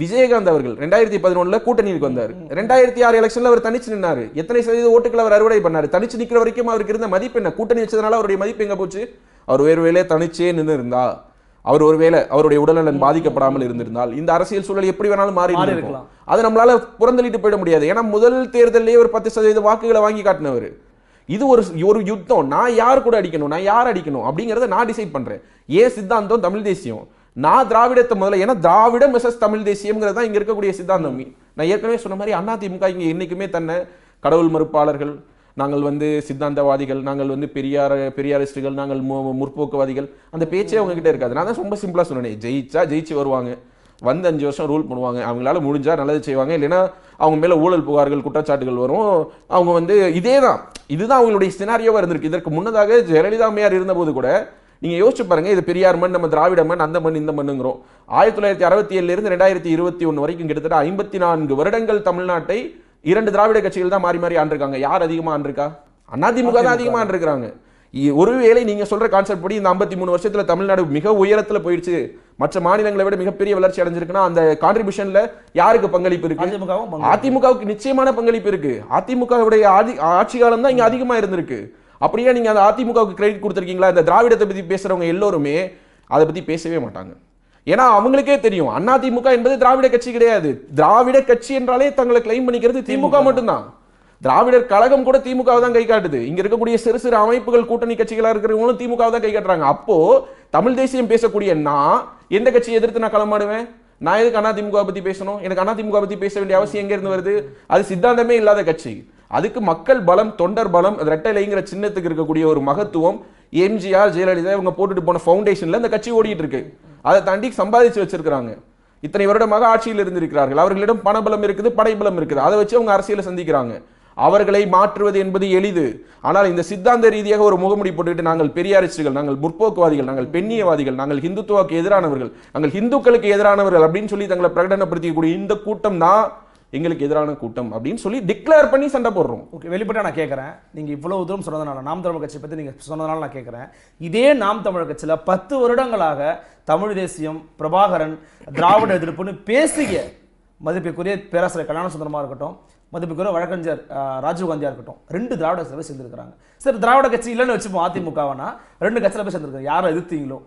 விஜயகாந்த் அவர்கள் ரெண்டாயிரத்தி பதினொன்னுல கூட்டணிக்கு வந்தார், ரெண்டாயிரத்தி ஆறு எலெக்ஷன்ல அவர் தனிச்சு நின்னாரு. எத்தனை சதவீத ஓட்டுக்களை அவர் அறுவடை பண்ணாரு? தனிச்சு நிற்கிற வரைக்கும் அவருக்கு இருந்த மதிப்பு என்ன? கூட்டணி வச்சதுனால அவருடைய மதிப்பு எங்க போச்சு? அவர் ஒருவேளை தனிச்சே நின்று இருந்தா, அவர் ஒருவேளை அவருடைய உடல்நலன் பாதிக்கப்படாமல் இருந்திருந்தால் இந்த அரசியல் சூழல் எப்படி வேணாலும் மாறி இருக்கலாம். அது நம்மளால புறந்தள்ளிட்டு போயிட முடியாது. ஏன்னா முதல் தேர்தலே ஒரு பத்து சதவீத வாக்குகளை வாங்கி காட்டினவர். இது ஒரு ஒரு யுத்தம். நான் யார் கூட அடிக்கணும், நான் யார் அடிக்கணும் அப்படிங்கறத நான் டிசைட் பண்றேன். ஏன் சித்தாந்தம் தமிழ் தேசியம், நான் திராவிடத்தை முதல்ல, ஏன்னா திராவிடம் மிசஸ் தமிழ் தேசியம்ங்கிறது தான் இங்கே இருக்கக்கூடிய சித்தாந்தம். நான் ஏற்கனவே சொன்ன மாதிரி அதிமுக இங்கே என்றைக்குமே தன்னை கடவுள் மறுப்பாளர்கள், நாங்கள் வந்து சித்தாந்தவாதிகள், நாங்கள் வந்து பெரியார பெரியாரிஸ்டுகள், நாங்கள் முற்போக்குவாதிகள், அந்த பேச்சே அவங்க கிட்ட இருக்காது. நான் தான் ரொம்ப சிம்பிளாக சொன்னேன், ஜெயிச்சா ஜெயிச்சு வருவாங்க, வந்து அஞ்சு வருஷம் ரூல் பண்ணுவாங்க, அவங்களால முடிஞ்சா நல்லது செய்வாங்க, இல்லைன்னா அவங்க மேலே ஊழல் புகார்கள் குற்றச்சாட்டுகள் வரும், அவங்க வந்து இதே தான் இதுதான் அவங்களுடைய சினாரியோவாக இருந்திருக்கு. இதற்கு முன்னதாக ஜெயலலிதா அம்மையார் இருந்தபோது கூட நீங்கள் யோசிச்சு பாருங்கள், இது பெரியார் மண், நம்ம திராவிட மண், அந்த மண் இந்த மண்ணுங்கிறோம். ஆயிரத்தி தொள்ளாயிரத்தி அறுபத்தி ஏழுலேருந்து ரெண்டாயிரத்தி இருபத்தி ஒன்று வரைக்கும் கிட்டத்தட்ட ஐம்பத்தி நான்கு வருடங்கள் தமிழ்நாட்டை இரண்டு திராவிட கட்சிகள் தான் மாறி மாறி ஆண்டிருக்காங்க. யார் அதிகமாக ஆண்டிருக்கா? அதிமுக தான் அதிகமாக ஆண்டிருக்கிறாங்க. ஒருவேளை நீங்கள் சொல்கிற கான்செப்ட் படி இந்த ஐம்பத்தி மூணு வருஷத்தில் தமிழ்நாடு மிக உயரத்தில் போயிடுச்சு, மற்ற மாநிலங்களை விட மிகப்பெரிய வளர்ச்சி அடைஞ்சிருக்குன்னா அந்த கான்ட்ரிபியூஷன்ல யாருக்கு பங்களிப்பு இருக்கு? அதிமுகவுக்கு நிச்சயமான பங்களிப்பு இருக்கு. அதிமுகவுடைய ஆட்சி காலம் தான் இங்கே அதிகமாக இருந்திருக்கு. அப்படியே நீங்க அந்த அதிமுகவுக்கு கிரெடிட் கொடுத்துருக்கீங்களா? இந்த திராவிடத்தை பத்தி பேசுறவங்க எல்லோருமே அதை பத்தி பேசவே மாட்டாங்க. ஏன்னா அவங்களுக்கே தெரியும் அதிமுக என்பது திராவிட கட்சி கிடையாது. திராவிட கட்சி என்றாலே தங்களை கிளைம் பண்ணிக்கிறது திமுக மட்டும்தான். திராவிடர் கழகம் கூட திமுக தான் கை காட்டுது. இங்க இருக்கக்கூடிய சிறு சிறு அமைப்புகள் கூட்டணி கட்சிகளா இருக்கிறவங்களும் திமுக தான் கை காட்டுறாங்க. அப்போ தமிழ் தேசியம் பேசக்கூடிய நான் எந்த கட்சியை எதிர்த்து நான் களமாடுவேன்? நான் எதுக்கு அதிமுக பத்தி பேசணும்? எனக்கு அதிமுக பத்தி பேச வேண்டிய அவசியம் எங்க இருந்து வருது? அது சித்தாந்தமே இல்லாத கட்சி. அதுக்கு மக்கள் பலம், தொண்டர் பலம், ரெட்டை இலைங்கிற சின்னத்துக்கு இருக்கக்கூடிய ஒரு மகத்துவம், எம்ஜிஆர் ஜெயலலிதா இவங்க போட்டுட்டு போன ஃபவுண்டேஷன்ல இந்த கட்சி ஓடிட்டு இருக்கு. அதை தாண்டி சம்பாதிச்சு வச்சிருக்கிறாங்க. இத்தனை வருடமாக ஆட்சியில் இருந்திருக்கிறார்கள். அவர்களிடம் பணபலம் இருக்குது, படைபலம் இருக்குது. அதை வச்சு அவங்க அரசியலை சந்திக்கிறாங்க. அவர்களை மாற்றுவது என்பது எளிது. ஆனால் இந்த சித்தாந்த ரீதியாக ஒரு முகமுடி போட்டுக்கிட்டு நாங்கள் பெரியாரிஸ்டுகள், நாங்கள் முற்போக்குவாதிகள், நாங்கள் பெண்ணியவாதிகள், நாங்கள் ஹிந்துத்துவாக்கு எதிரானவர்கள், நாங்கள் ஹிந்துக்களுக்கு எதிரானவர்கள் அப்படின்னு சொல்லி தங்களை பிரகடனப்படுத்திக்கூடிய இந்த கூட்டம் தான் எங்களுக்கு எதிரான கூட்டம் அப்படின்னு சொல்லி டிக்ளேர் பண்ணி சண்டை போடுறோம். ஓகே, வெளிப்பட்ட நான் கேட்குறேன், நீங்கள் இவ்வளவு தூரம் சொன்னதுனால, நாம் தமிழ் கட்சி பற்றி நீங்கள் சொன்னதுனால நான் கேட்குறேன், இதே நாம் தமிழ் கட்சியில் பத்து வருடங்களாக தமிழ் தேசியம், பிரபாகரன், திராவிட எதிர்ப்புன்னு பேசிய மதிப்புக்குரிய பேராசிரியர் கல்யாண சுந்தரமாக இருக்கட்டும், மதிப்புக்குரிய வழக்கறிஞர் ராஜீவ்காந்தியாக இருக்கட்டும், ரெண்டு திராவிட கட்சியில் சேர்ந்துருக்கிறாங்க. சரி, திராவிட கட்சி இல்லைன்னு வச்சுப்போம், அதிமுகவானா ரெண்டு கட்சியில் போய் சேர்ந்துருக்காங்க. யாரை எதிர்த்தீங்களோ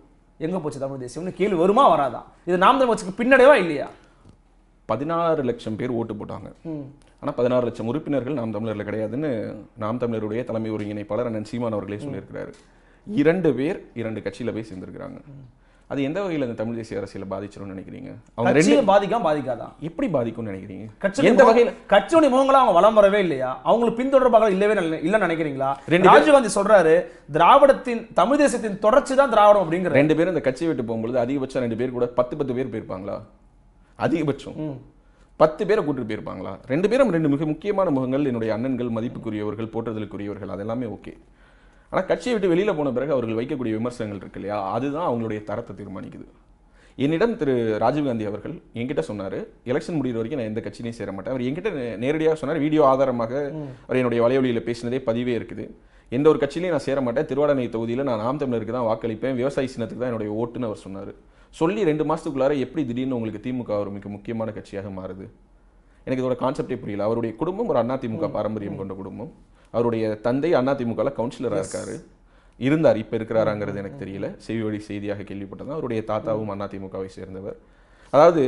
எங்கே போச்சு தமிழ் தேசியம்னு கேள்வி வருமா வராதா? இது நாம் தமிழ் கட்சிக்கு பின்னடைவா இல்லையா? பதினாறு லட்சம் பேர் ஓட்டு போட்டாங்க. ஆனால் பதினாறு லட்சம் உறுப்பினர்கள் நாம் தமிழரில் கிடையாதுன்னு நாம் தமிழருடைய தலைமை ஒருங்கிணைப்பாளர் அண்ணன் சீமான் அவர்களே சொல்லியிருக்கிறாரு. இரண்டு பேர் இரண்டு கட்சியில் போய் சேர்ந்துருக்கிறாங்க. அது எந்த வகையில் அந்த தமிழ் தேசிய அரசியலை பாதிச்சிடும் நினைக்கிறீங்க? அவங்க ரெண்டு பாதிக்காம பாதிக்காதான் எப்படி பாதிக்கும்னு நினைக்கிறீங்க? கட்சி எந்த வகையில் கட்சியுடைய முகங்களா அவங்க வளம் வரவே இல்லையா? அவங்களுக்கு பின்தொடர்பாக இல்லவே இல்லைன்னு நினைக்கிறீங்களா? ராஜீவ்காந்தி சொல்றாரு திராவிடத்தின் தமிழ் தேசியத்தின் தொடர்ச்சி தான் திராவிடம் அப்படிங்கிற. ரெண்டு பேரும் இந்த கட்சி விட்டு போகும்போது அதிகபட்சம் ரெண்டு பேர் கூட பத்து பத்து பேர் போயிருப்பாங்களா? அதிகபட்சம் பத்து பேரை கூட்டிட்டு போயிருப்பாங்களா? ரெண்டு பேரும் ரெண்டு மிக முக்கியமான முகங்கள், என்னுடைய அண்ணன்கள், மதிப்புக்குரியவர்கள், போற்றுதலுக்குரியவர்கள், அதெல்லாமே ஓகே. ஆனால் கட்சியை விட்டு வெளியில் போன பிறகு அவர்கள் வைக்கக்கூடிய விமர்சனங்கள் இருக்கு இல்லையா, அதுதான் அவங்களுடைய தரத்தை தீர்மானிக்குது. என்னிடம் திரு ராஜீவ்காந்தி அவர்கள் என்கிட்ட சொன்னார், எலெக்ஷன் முடிகிற வரைக்கும் நான் எந்த கட்சியிலையும் சேர மாட்டேன். அவர் என்கிட்ட நேரடியாக சொன்னார், வீடியோ ஆதாரமாக அவர் என்னுடைய வலைவழியில் பேசினதே பதிவே இருக்குது. எந்த ஒரு கட்சியிலையும் நான் சேர மாட்டேன், திருவாடனை தொகுதியில் நான் நாம் தமிழருக்கு தான் வாக்களிப்பேன், விவசாய சின்னத்துக்கு தான் என்னுடைய ஓட்டுன்னு அவர் சொன்னார். சொல்லி ரெண்டு மாதத்துக்குள்ளார எப்படி திடீர்னு உங்களுக்கு திமுக ஒரு மிக முக்கியமான கட்சியாக மாறுது? எனக்கு இதோட கான்செப்டே புரியல. அவருடைய குடும்பம் ஒரு அதிமுக பாரம்பரியம் கொண்ட குடும்பம். அவருடைய தந்தை அதிமுகல கவுன்சிலராக இருக்காரு, இருந்தார், இப்போ இருக்கிறாராங்கிறது எனக்கு தெரியல, செய்தி வழி செய்தியாக கேள்விப்பட்டதான். அவருடைய தாத்தாவும் அதிமுகவை சேர்ந்தவர். அதாவது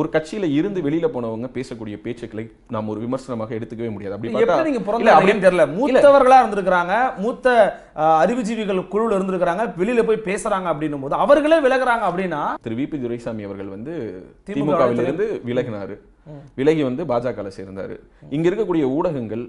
ஒரு கட்சியில இருந்து வெளியில போனவங்க பேசக்கூடிய பேச்சுக்களை நாம் ஒரு விமர்சனமாக எடுத்துக்கவே முடியாது. அப்படின்னு தெரியல, மூத்தவர்களா இருந்திருக்கிறாங்க, மூத்த அறிவுஜீவிகள் குழுல இருந்திருக்கிறாங்க, வெளியில போய் பேசுறாங்க அப்படின்னும் போது அவர்களே விலகிறாங்க. அப்படின்னா திரு வி பி துரைசாமி அவர்கள் வந்து திமுகவில் இருந்து விலகினாரு, விலகி வந்து பாஜக சேர்ந்தாரு. இங்க இருக்கக்கூடிய ஊடகங்கள்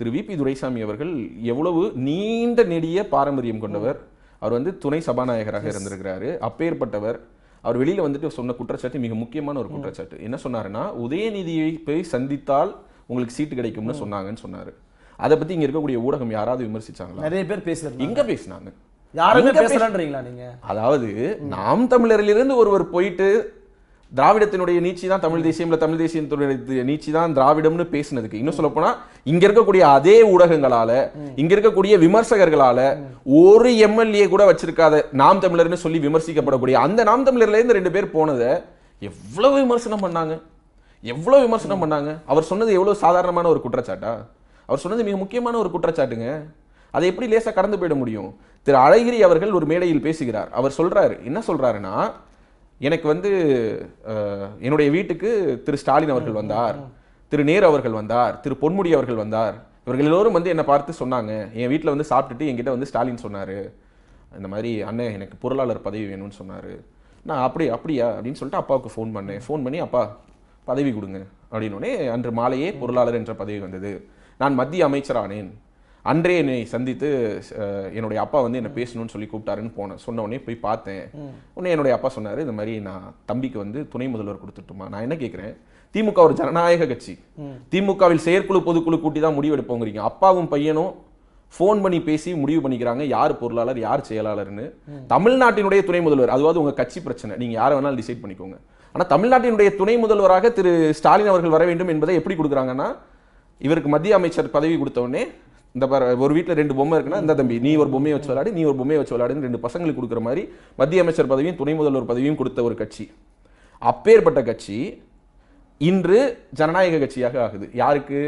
திரு வி பி துரைசாமி அவர்கள் எவ்வளவு நீண்ட நெடிய பாரம்பரியம் கொண்டவர், அவர் வந்து துணை சபாநாயகராக இருந்திருக்கிறாரு, அப்பேற்பட்டவர். அவர் வெளியில் வந்துட்டு சொன்ன குற்றச்சாட்டு மிக முக்கியமான ஒரு குற்றச்சாட்டு. என்ன சொன்னாருன்னா, உதயநிதியை போய் சந்தித்தால் உங்களுக்கு சீட்டு கிடைக்கும்னு சொன்னாங்கன்னு சொன்னாரு. அதை பத்தி இங்க இருக்கக்கூடிய ஊடகம் யாராவது விமர்சிச்சாங்களா? நிறைய பேர் பேசுறாங்க. எங்க பேசினாங்க? யாருமே பேசலன்றீங்களா நீங்க? அதாவது நாம் தமிழரிலிருந்து ஒருவர் போயிட்டு திராவிடத்தினுடைய நீச்சி தான் தமிழ் தேசியம், இல்ல தமிழ் தேசியத்தினுடைய நீச்சி தான் திராவிடம்னு பேசினதுக்கு, இன்னும் சொல்ல போனா இங்க இருக்கக்கூடிய அதே ஊடகங்களால, இங்க இருக்கக்கூடிய விமர்சகர்களால ஒரு எம்எல்ஏ கூட வச்சிருக்காத நாம் தமிழர்னு சொல்லி விமர்சிக்கப்படக்கூடிய அந்த நாம் தமிழர்ல இருந்து ரெண்டு பேர் போனதை எவ்வளவு விமர்சனம் பண்ணாங்க, எவ்வளவு விமர்சனம் பண்ணாங்க. அவர் சொன்னது எவ்வளவு சாதாரணமான ஒரு குற்றச்சாட்டா? அவர் சொன்னது மிக முக்கியமான ஒரு குற்றச்சாட்டுங்க. அதை எப்படி லேசா கடந்து போயிட முடியும்? திரு அழகிரி அவர்கள் ஒரு மேடையில் பேசுகிறார். அவர் சொல்றாரு, என்ன சொல்றாருன்னா, எனக்கு வந்து என்னுடைய வீட்டுக்கு திரு ஸ்டாலின் அவர்கள் வந்தார், திரு நேரு அவர்கள் வந்தார், திரு பொன்முடி அவர்கள் வந்தார், இவர்கள் எல்லோரும் வந்து என்னை பார்த்து சொன்னாங்க, என் வீட்டில் வந்து சாப்பிட்டுட்டு என்கிட்ட வந்து ஸ்டாலின் சொன்னார், இந்த மாதிரி அண்ணன் எனக்கு பொருளாளர் பதவி வேணும்னு சொன்னார். நான் அப்படி அப்படியா அப்படின்னு சொல்லிட்டு அப்பாவுக்கு ஃபோன் பண்ணேன். ஃபோன் பண்ணி அப்பா பதவி கொடுங்க அப்படின்னோடனே அன்று மாலையே பொருளாளர் என்ற பதவி வந்தது. நான் மத்திய அமைச்சரானேன். அன்றே என்னை சந்தித்து என்னுடைய அப்பா வந்து என்ன பேசணும்னு சொல்லி கூப்பிட்டாருன்னு போனேன். சொன்ன உடனே போய் பார்த்தேன். உடனே என்னுடைய அப்பா சொன்னாரு, இந்த மாதிரி நான் தம்பிக்கு வந்து துணை முதல்வர் கொடுத்துட்டுமா. நான் என்ன கேட்கிறேன், திமுக ஒரு ஜனநாயக கட்சி, திமுகவில் செயற்குழு பொதுக்குழு கூட்டி தான் முடிவெடுப்போங்கிறீங்க. அப்பாவும் பையனும் போன் பண்ணி பேசி முடிவு பண்ணிக்கிறாங்க யார் பொருளாளர் யார் செயலாளர்னு. தமிழ்நாட்டினுடைய துணை முதல்வர், அதுவாது உங்க கட்சி பிரச்சனை, நீங்க யார வேணாலும் டிசைட் பண்ணிக்கோங்க. ஆனா தமிழ்நாட்டினுடைய துணை முதல்வராக திரு ஸ்டாலின் அவர்கள் வர வேண்டும் என்பதை எப்படி கொடுக்குறாங்கன்னா, இவருக்கு மத்திய அமைச்சர் பதவி கொடுத்த உடனே இந்த ஒரு வீட்டில் ரெண்டு பொம்மை இருக்குன்னா, இந்த தம்பி நீ ஒரு பொம்மையை வச்சு விளையாடு, நீ ஒரு பொம்மையை வச்சு விளையாடுன்னு ரெண்டு பசங்களுக்கு கொடுக்குற மாதிரி மத்திய அமைச்சர் பதவியும் துணை முதல்வர் பதவியும் கொடுத்த ஒரு கட்சி, அப்பேற்பட்ட கட்சி இன்று ஜனநாயக கட்சியாக ஆகுது. யாருக்கு?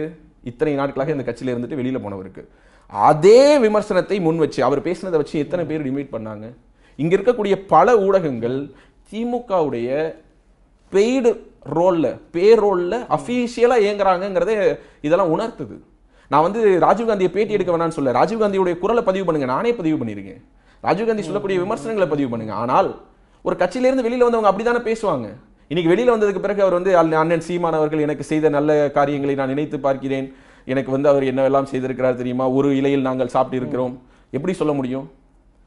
இத்தனை நாட்களாக இந்த கட்சியில இருந்துட்டு வெளியில போனவருக்கு. அதே விமர்சனத்தை முன் வச்சு அவர் பேசினதை வச்சு எத்தனை பேர் டிமேட் பண்ணாங்க? இங்க இருக்கக்கூடிய பல ஊடகங்கள் திமுகவுடைய பெய்டு ரோல்ல பேரோல்ல அஃபீஷியலா இயங்குறாங்கிறத இதெல்லாம் உணர்த்துது. நான் வந்து ராஜீவ்காந்தியை பேட்டி எடுக்க வேணாம்னு சொல்ல, ராஜீவ்காந்தியுடைய குரலை பதிவு பண்ணுங்க, நானே பதிவு பண்ணியிருக்கேன், ராஜீவ்காந்தி சொல்லக்கூடிய விமர்சனங்களை பதிவு பண்ணுங்க. ஆனால் ஒரு கட்சியிலேருந்து வெளியில் வந்தவங்க அப்படித்தானே பேசுவாங்க. இன்னைக்கு வெளியில் வந்ததுக்கு பிறகு அவர் வந்து அண்ணன் சீமான் அவர்கள் எனக்கு செய்த நல்ல காரியங்களை நான் நினைத்து பார்க்கிறேன், எனக்கு வந்து அவர் என்னவெல்லாம் செய்திருக்கிறார் தெரியுமா, ஒரு இலையில் நாங்கள் சாப்பிட்டு இருக்கிறோம், எப்படி சொல்ல முடியும்?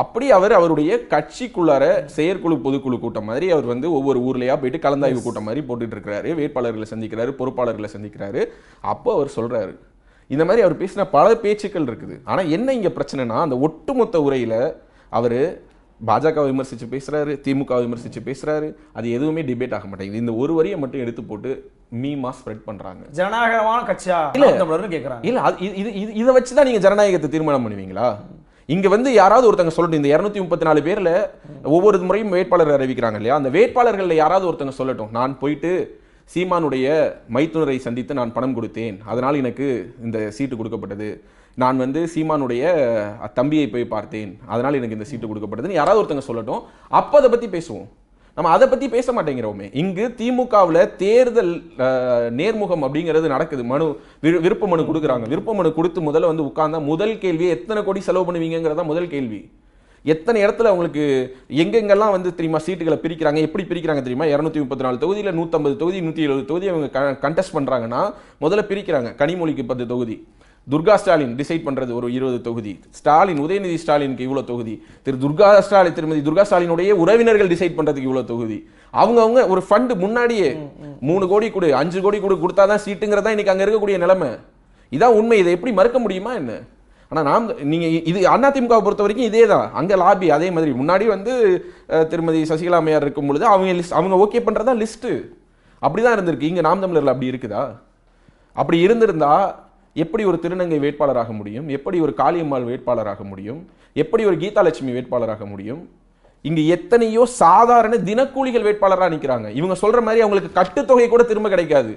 அப்படி அவர் அவருடைய கட்சிக்குள்ளார செயற்குழு பொதுக்குழு கூட்டம் மாதிரி அவர் வந்து ஒவ்வொரு ஊர்லயா போயிட்டு கலந்தாய்வு கூட்டம் மாதிரி போட்டுட்டு இருக்கிறாரு, வேட்பாளர்களை சந்திக்கிறாரு, பொறுப்பாளர்களை சந்திக்கிறாரு. அப்போ அவர் சொல்றாரு, இந்த மாதிரி அவர் பேசின பல பேச்சுக்கள் இருக்குது. ஆனா என்ன இங்க பிரச்சனைனா, அந்த ஒட்டுமொத்த உரையில அவரு பாஜக விமர்சிச்சு பேசுறாரு, திமுக விமர்சிச்சு பேசுறாரு, அது எதுவுமே டிபேட் ஆக மாட்டேங்குது. இந்த ஒரு வரியை மட்டும் எடுத்து போட்டு மீமா ஸ்ப்ரெட் பண்றாங்க. ஜனநாயகமான கட்சியா கேட்கறாங்க. இல்ல இது இதை வச்சுதான் நீங்க ஜனநாயகத்தை தீர்மானம் பண்ணுவீங்களா? இங்க வந்து யாராவது ஒருத்தங்க சொல்லட்டும், இந்த இருநூத்தி முப்பத்தி நாலு பேர்ல ஒவ்வொரு முறையும் வேட்பாளர் அறிவிக்கிறாங்க இல்லையா, அந்த வேட்பாளர்கள் யாராவது ஒருத்தங்க சொல்லட்டும், நான் போயிட்டு சீமானுடைய மைத்துனரை சந்தித்து நான் பணம் கொடுத்தேன், அதனால் எனக்கு இந்த சீட்டு கொடுக்கப்பட்டது. நான் வந்து சீமானுடைய தம்பியை போய் பார்த்தேன், அதனால் எனக்கு இந்த சீட்டு கொடுக்கப்பட்டதுன்னு யாராவது ஒருத்தங்க சொல்லட்டும், அப்போ அதை பற்றி பேசுவோம். நம்ம அதை பற்றி பேச மாட்டேங்கிறோமே. இங்கு திமுகவில் தேர்தல் நேர்முகம் அப்படிங்கிறது நடக்குது. மனு விருப்ப மனு கொடுக்குறாங்க. விருப்ப மனு கொடுத்து முதல்ல வந்து உட்கார்ந்தா முதல் கேள்வி எத்தனை கோடி செலவு பண்ணுவீங்கிறதா முதல் கேள்வி. எத்தனை இடத்துல அவங்களுக்கு எங்கெங்கெல்லாம் வந்து தெரியுமா சீட்டுகளை பிரிக்கிறாங்க, எப்படி பிரிக்கிறாங்க தெரியுமா? இரநூத்தி முப்பத்தி நாலு தொகுதியில் நூற்றம்பது தொகுதி நூற்றி எழுபது தொகுதி அவங்க கண்டெஸ்ட் பண்ணுறாங்கன்னா முதல்ல பிரிக்கிறாங்க. கனிமொழிக்கு பத்து தொகுதி, துர்கா ஸ்டாலின் டிசைட் பண்ணுறது ஒரு இருபது தொகுதி, ஸ்டாலின் உதயநிதி ஸ்டாலினுக்கு இவ்வளோ தொகுதி, திரு துர்கா ஸ்டாலின் திருமதி துர்கா ஸ்டாலினுடைய உறவினர்கள் டிசைட் பண்ணுறதுக்கு இவ்வளோ தொகுதி. அவங்கவுங்க ஒரு ஃபண்டு முன்னாடியே மூணு கோடி கொடு அஞ்சு கோடி கொடு கொடுத்தாதான் சீட்டுங்கிறதா இன்னைக்கு அங்கே இருக்கக்கூடிய நிலைமை. இதான் உண்மை. இதை எப்படி மறுக்க முடியுமா என்ன? ஆனால் நாம் நீங்கள் இது அதிமுக பொறுத்த வரைக்கும் இதே தான். அங்கே லாபி அதே மாதிரி முன்னாடி வந்து திருமதி சசிகலா அம்மையார் இருக்கும் பொழுது அவங்க லிஸ்ட் அவங்க ஓகே பண்ணுறதா லிஸ்ட்டு அப்படி தான் இருந்திருக்கு. இங்கே நாம் தமிழரில் அப்படி இருக்குதா? அப்படி இருந்திருந்தா எப்படி ஒரு திருநங்கை வேட்பாளராக முடியும்? எப்படி ஒரு காளியம்மாள் வேட்பாளராக முடியும்? எப்படி ஒரு கீதாலட்சுமி வேட்பாளராக முடியும்? இங்கே எத்தனையோ சாதாரண தினக்கூலிகள் வேட்பாளராக நிற்கிறாங்க. இவங்க சொல்கிற மாதிரி அவங்களுக்கு கட்டுத்தொகை கூட திரும்ப கிடைக்காது,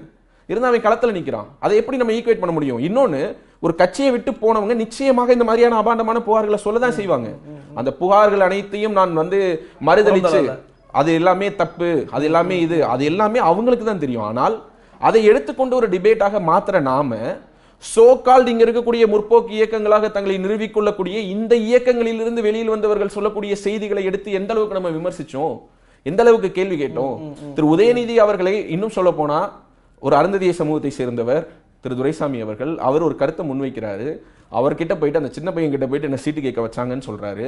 இருந்தால் அவன் களத்தில் நிற்கிறான். அதை எப்படி நம்ம ஈக்குவேட் பண்ண முடியும்? இன்னொன்று, ஒரு கட்சியை விட்டு போனவங்க நிச்சயமாக இந்த மாதிரியான அபாண்டமான புகார்களை சொல்ல தான் செய்வாங்க. அந்த புகார்கள் அனைத்தையும் நான் வந்து மறுதளிச்சு அது எல்லாமே தப்பு, அது எல்லாமே இது, அது எல்லாமே அவங்களுக்கு தான் தெரியும். ஆனால் அதை எடுத்துக்கொண்டு ஒரு டிபேட்டாக மாத்திர நாம சோகால் இங்கே இருக்கக்கூடிய முற்போக்கு இயக்கங்களாக தங்களை நிறுவிக்கொள்ளக்கூடிய இந்த இயக்கங்களிலிருந்து வெளியில் வந்தவர்கள் சொல்லக்கூடிய செய்திகளை எடுத்து எந்த அளவுக்கு நம்ம விமர்சித்தோம், எந்த அளவுக்கு கேள்வி கேட்டோம். திரு உதயநிதி அவர்களை இன்னும் சொல்ல போனால் ஒரு அருந்ததிய சமூகத்தை சேர்ந்தவர் திரு துரைசாமி அவர்கள், அவர் ஒரு கருத்தை முன்வைக்கிறாரு. அவர்கிட்ட போயிட்டு அந்த சின்ன பையன் கிட்ட போயிட்டு என்ன சீட்டு கேட்க வச்சாங்கன்னு சொல்கிறாரு.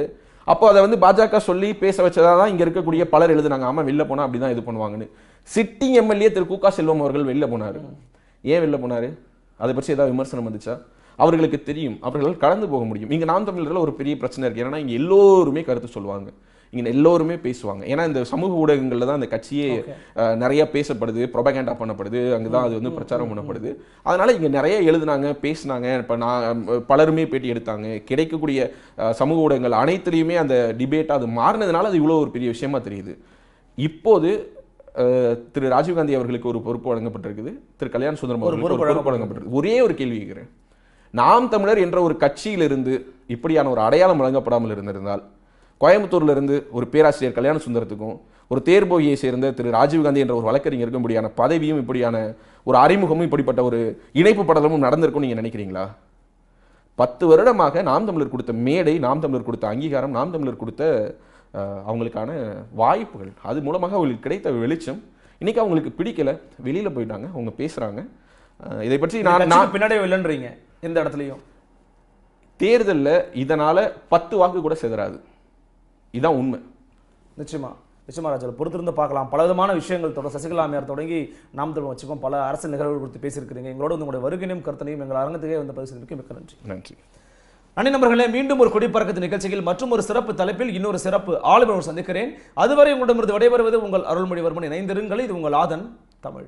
அப்போ அதை வந்து பாஜக சொல்லி பேச வச்சதாக தான் இங்கே இருக்கக்கூடிய பலர் எழுதுனாங்க. ஆமாம், வெளில போனால் அப்படி தான் இது பண்ணுவாங்கன்னு. சிட்டிங் எம்எல்ஏ திரு கு க செல்வம் அவர்கள் வெளில போனார். ஏன் வெளில போனார்? அதை பற்றி ஏதாவது விமர்சனம் வந்துச்சா? அவர்களுக்கு தெரியும், அவர்கள் கடந்து போக முடியும். இங்கே நாம் தமிழர்கள் ஒரு பெரிய பிரச்சனை இருக்குது. ஏன்னா இங்கே எல்லோருமே கருத்து சொல்லுவாங்க, இங்கே எல்லோருமே பேசுவாங்க. ஏன்னா இந்த சமூக ஊடகங்களில் தான் அந்த கட்சியே நிறையா பேசப்படுது, ப்ரொபகேண்டா பண்ணப்படுது, அங்கே தான் அது வந்து பிரச்சாரம் பண்ணப்படுது. அதனால் இங்கே நிறைய எழுதுனாங்க, பேசினாங்க. இப்போ நான் பலருமே பேட்டி எடுத்தாங்க. கிடைக்கக்கூடிய சமூக ஊடகங்கள் அனைத்துலேயுமே அந்த டிபேட்டாக அது மாறினதுனால அது இவ்வளோ ஒரு பெரிய விஷயமா தெரியுது. இப்போது திரு ராஜீவ்காந்தி அவர்களுக்கு ஒரு பொறுப்பு வழங்கப்பட்டிருக்குது, திரு கல்யாண சுந்தரம் அவர்களுக்கு ஒரு பொறுப்பு வழங்கப்பட்டிருக்கு. ஒரே ஒரு கேள்வி கேட்குறேன், நாம் தமிழர் என்ற ஒரு கட்சியிலிருந்து இப்படியான ஒரு அடையாளம் வழங்கப்படாமல் இருந்திருந்தால் கோயம்புத்தூர்லேருந்து ஒரு பேராசிரியர் கல்யாண சுந்தரத்துக்கும் ஒரு தேர்போகியை சேர்ந்த திரு ராஜீவ்காந்தி என்ற ஒரு வழக்கறிஞருக்கும் இப்படியான பதவியும் இப்படியான ஒரு அறிமுகமும் இப்படிப்பட்ட ஒரு இணைப்பு படலமும் நடந்திருக்கும் நீங்கள் நினைக்கிறீங்களா? பத்து வருடமாக நாம் தமிழர் கொடுத்த மேடை, நாம் தமிழர் கொடுத்த அங்கீகாரம், நாம் தமிழர் கொடுத்த அவங்களுக்கான வாய்ப்புகள், அது மூலமாக அவங்களுக்கு கிடைத்த வெளிச்சம் இன்னைக்கு அவங்களுக்கு பிடிக்கல, வெளியில் போயிட்டாங்க, அவங்க பேசுகிறாங்க. இதை பற்றி நான் நான் பின்னாடியே இல்லைன்றீங்க. எந்த இடத்துலையும் தேர்தலில் இதனால் பத்து வாக்கு கூட சிதறாது. இதான் உண்மை. நிச்சயமா நிச்சயமா ராஜவேல், பொறுத்திருந்து பார்க்கலாம். பல விதமான விஷயங்கள் தொடர் சசிகலா அம்மையார் தொடங்கி நாம் தமிழ் வச்சுப்போம் பல அரசு நிகழ்வுகள் குறித்து பேசியிருக்கிறீங்க. எங்களோட உங்களுடைய வருகையும் கருத்தனையும் எங்கள் அரங்கத்துக்கே வந்து பதிவு செய்திருக்கு. மிக்க நன்றி. நன்றி அணி நண்பர்களே. மீண்டும் ஒரு குடிப்பறக்கத்து நிகழ்ச்சியில் மற்றும் ஒரு சிறப்பு தலைப்பில் இன்னொரு சிறப்பு ஆளுநர் சந்திக்கிறேன். அதுவரை உங்களிடமிருந்து விடைபெறுவது உங்கள் அருள்மொழிவர்மன். இணைந்திருங்கள். இது உங்கள் ஆதன்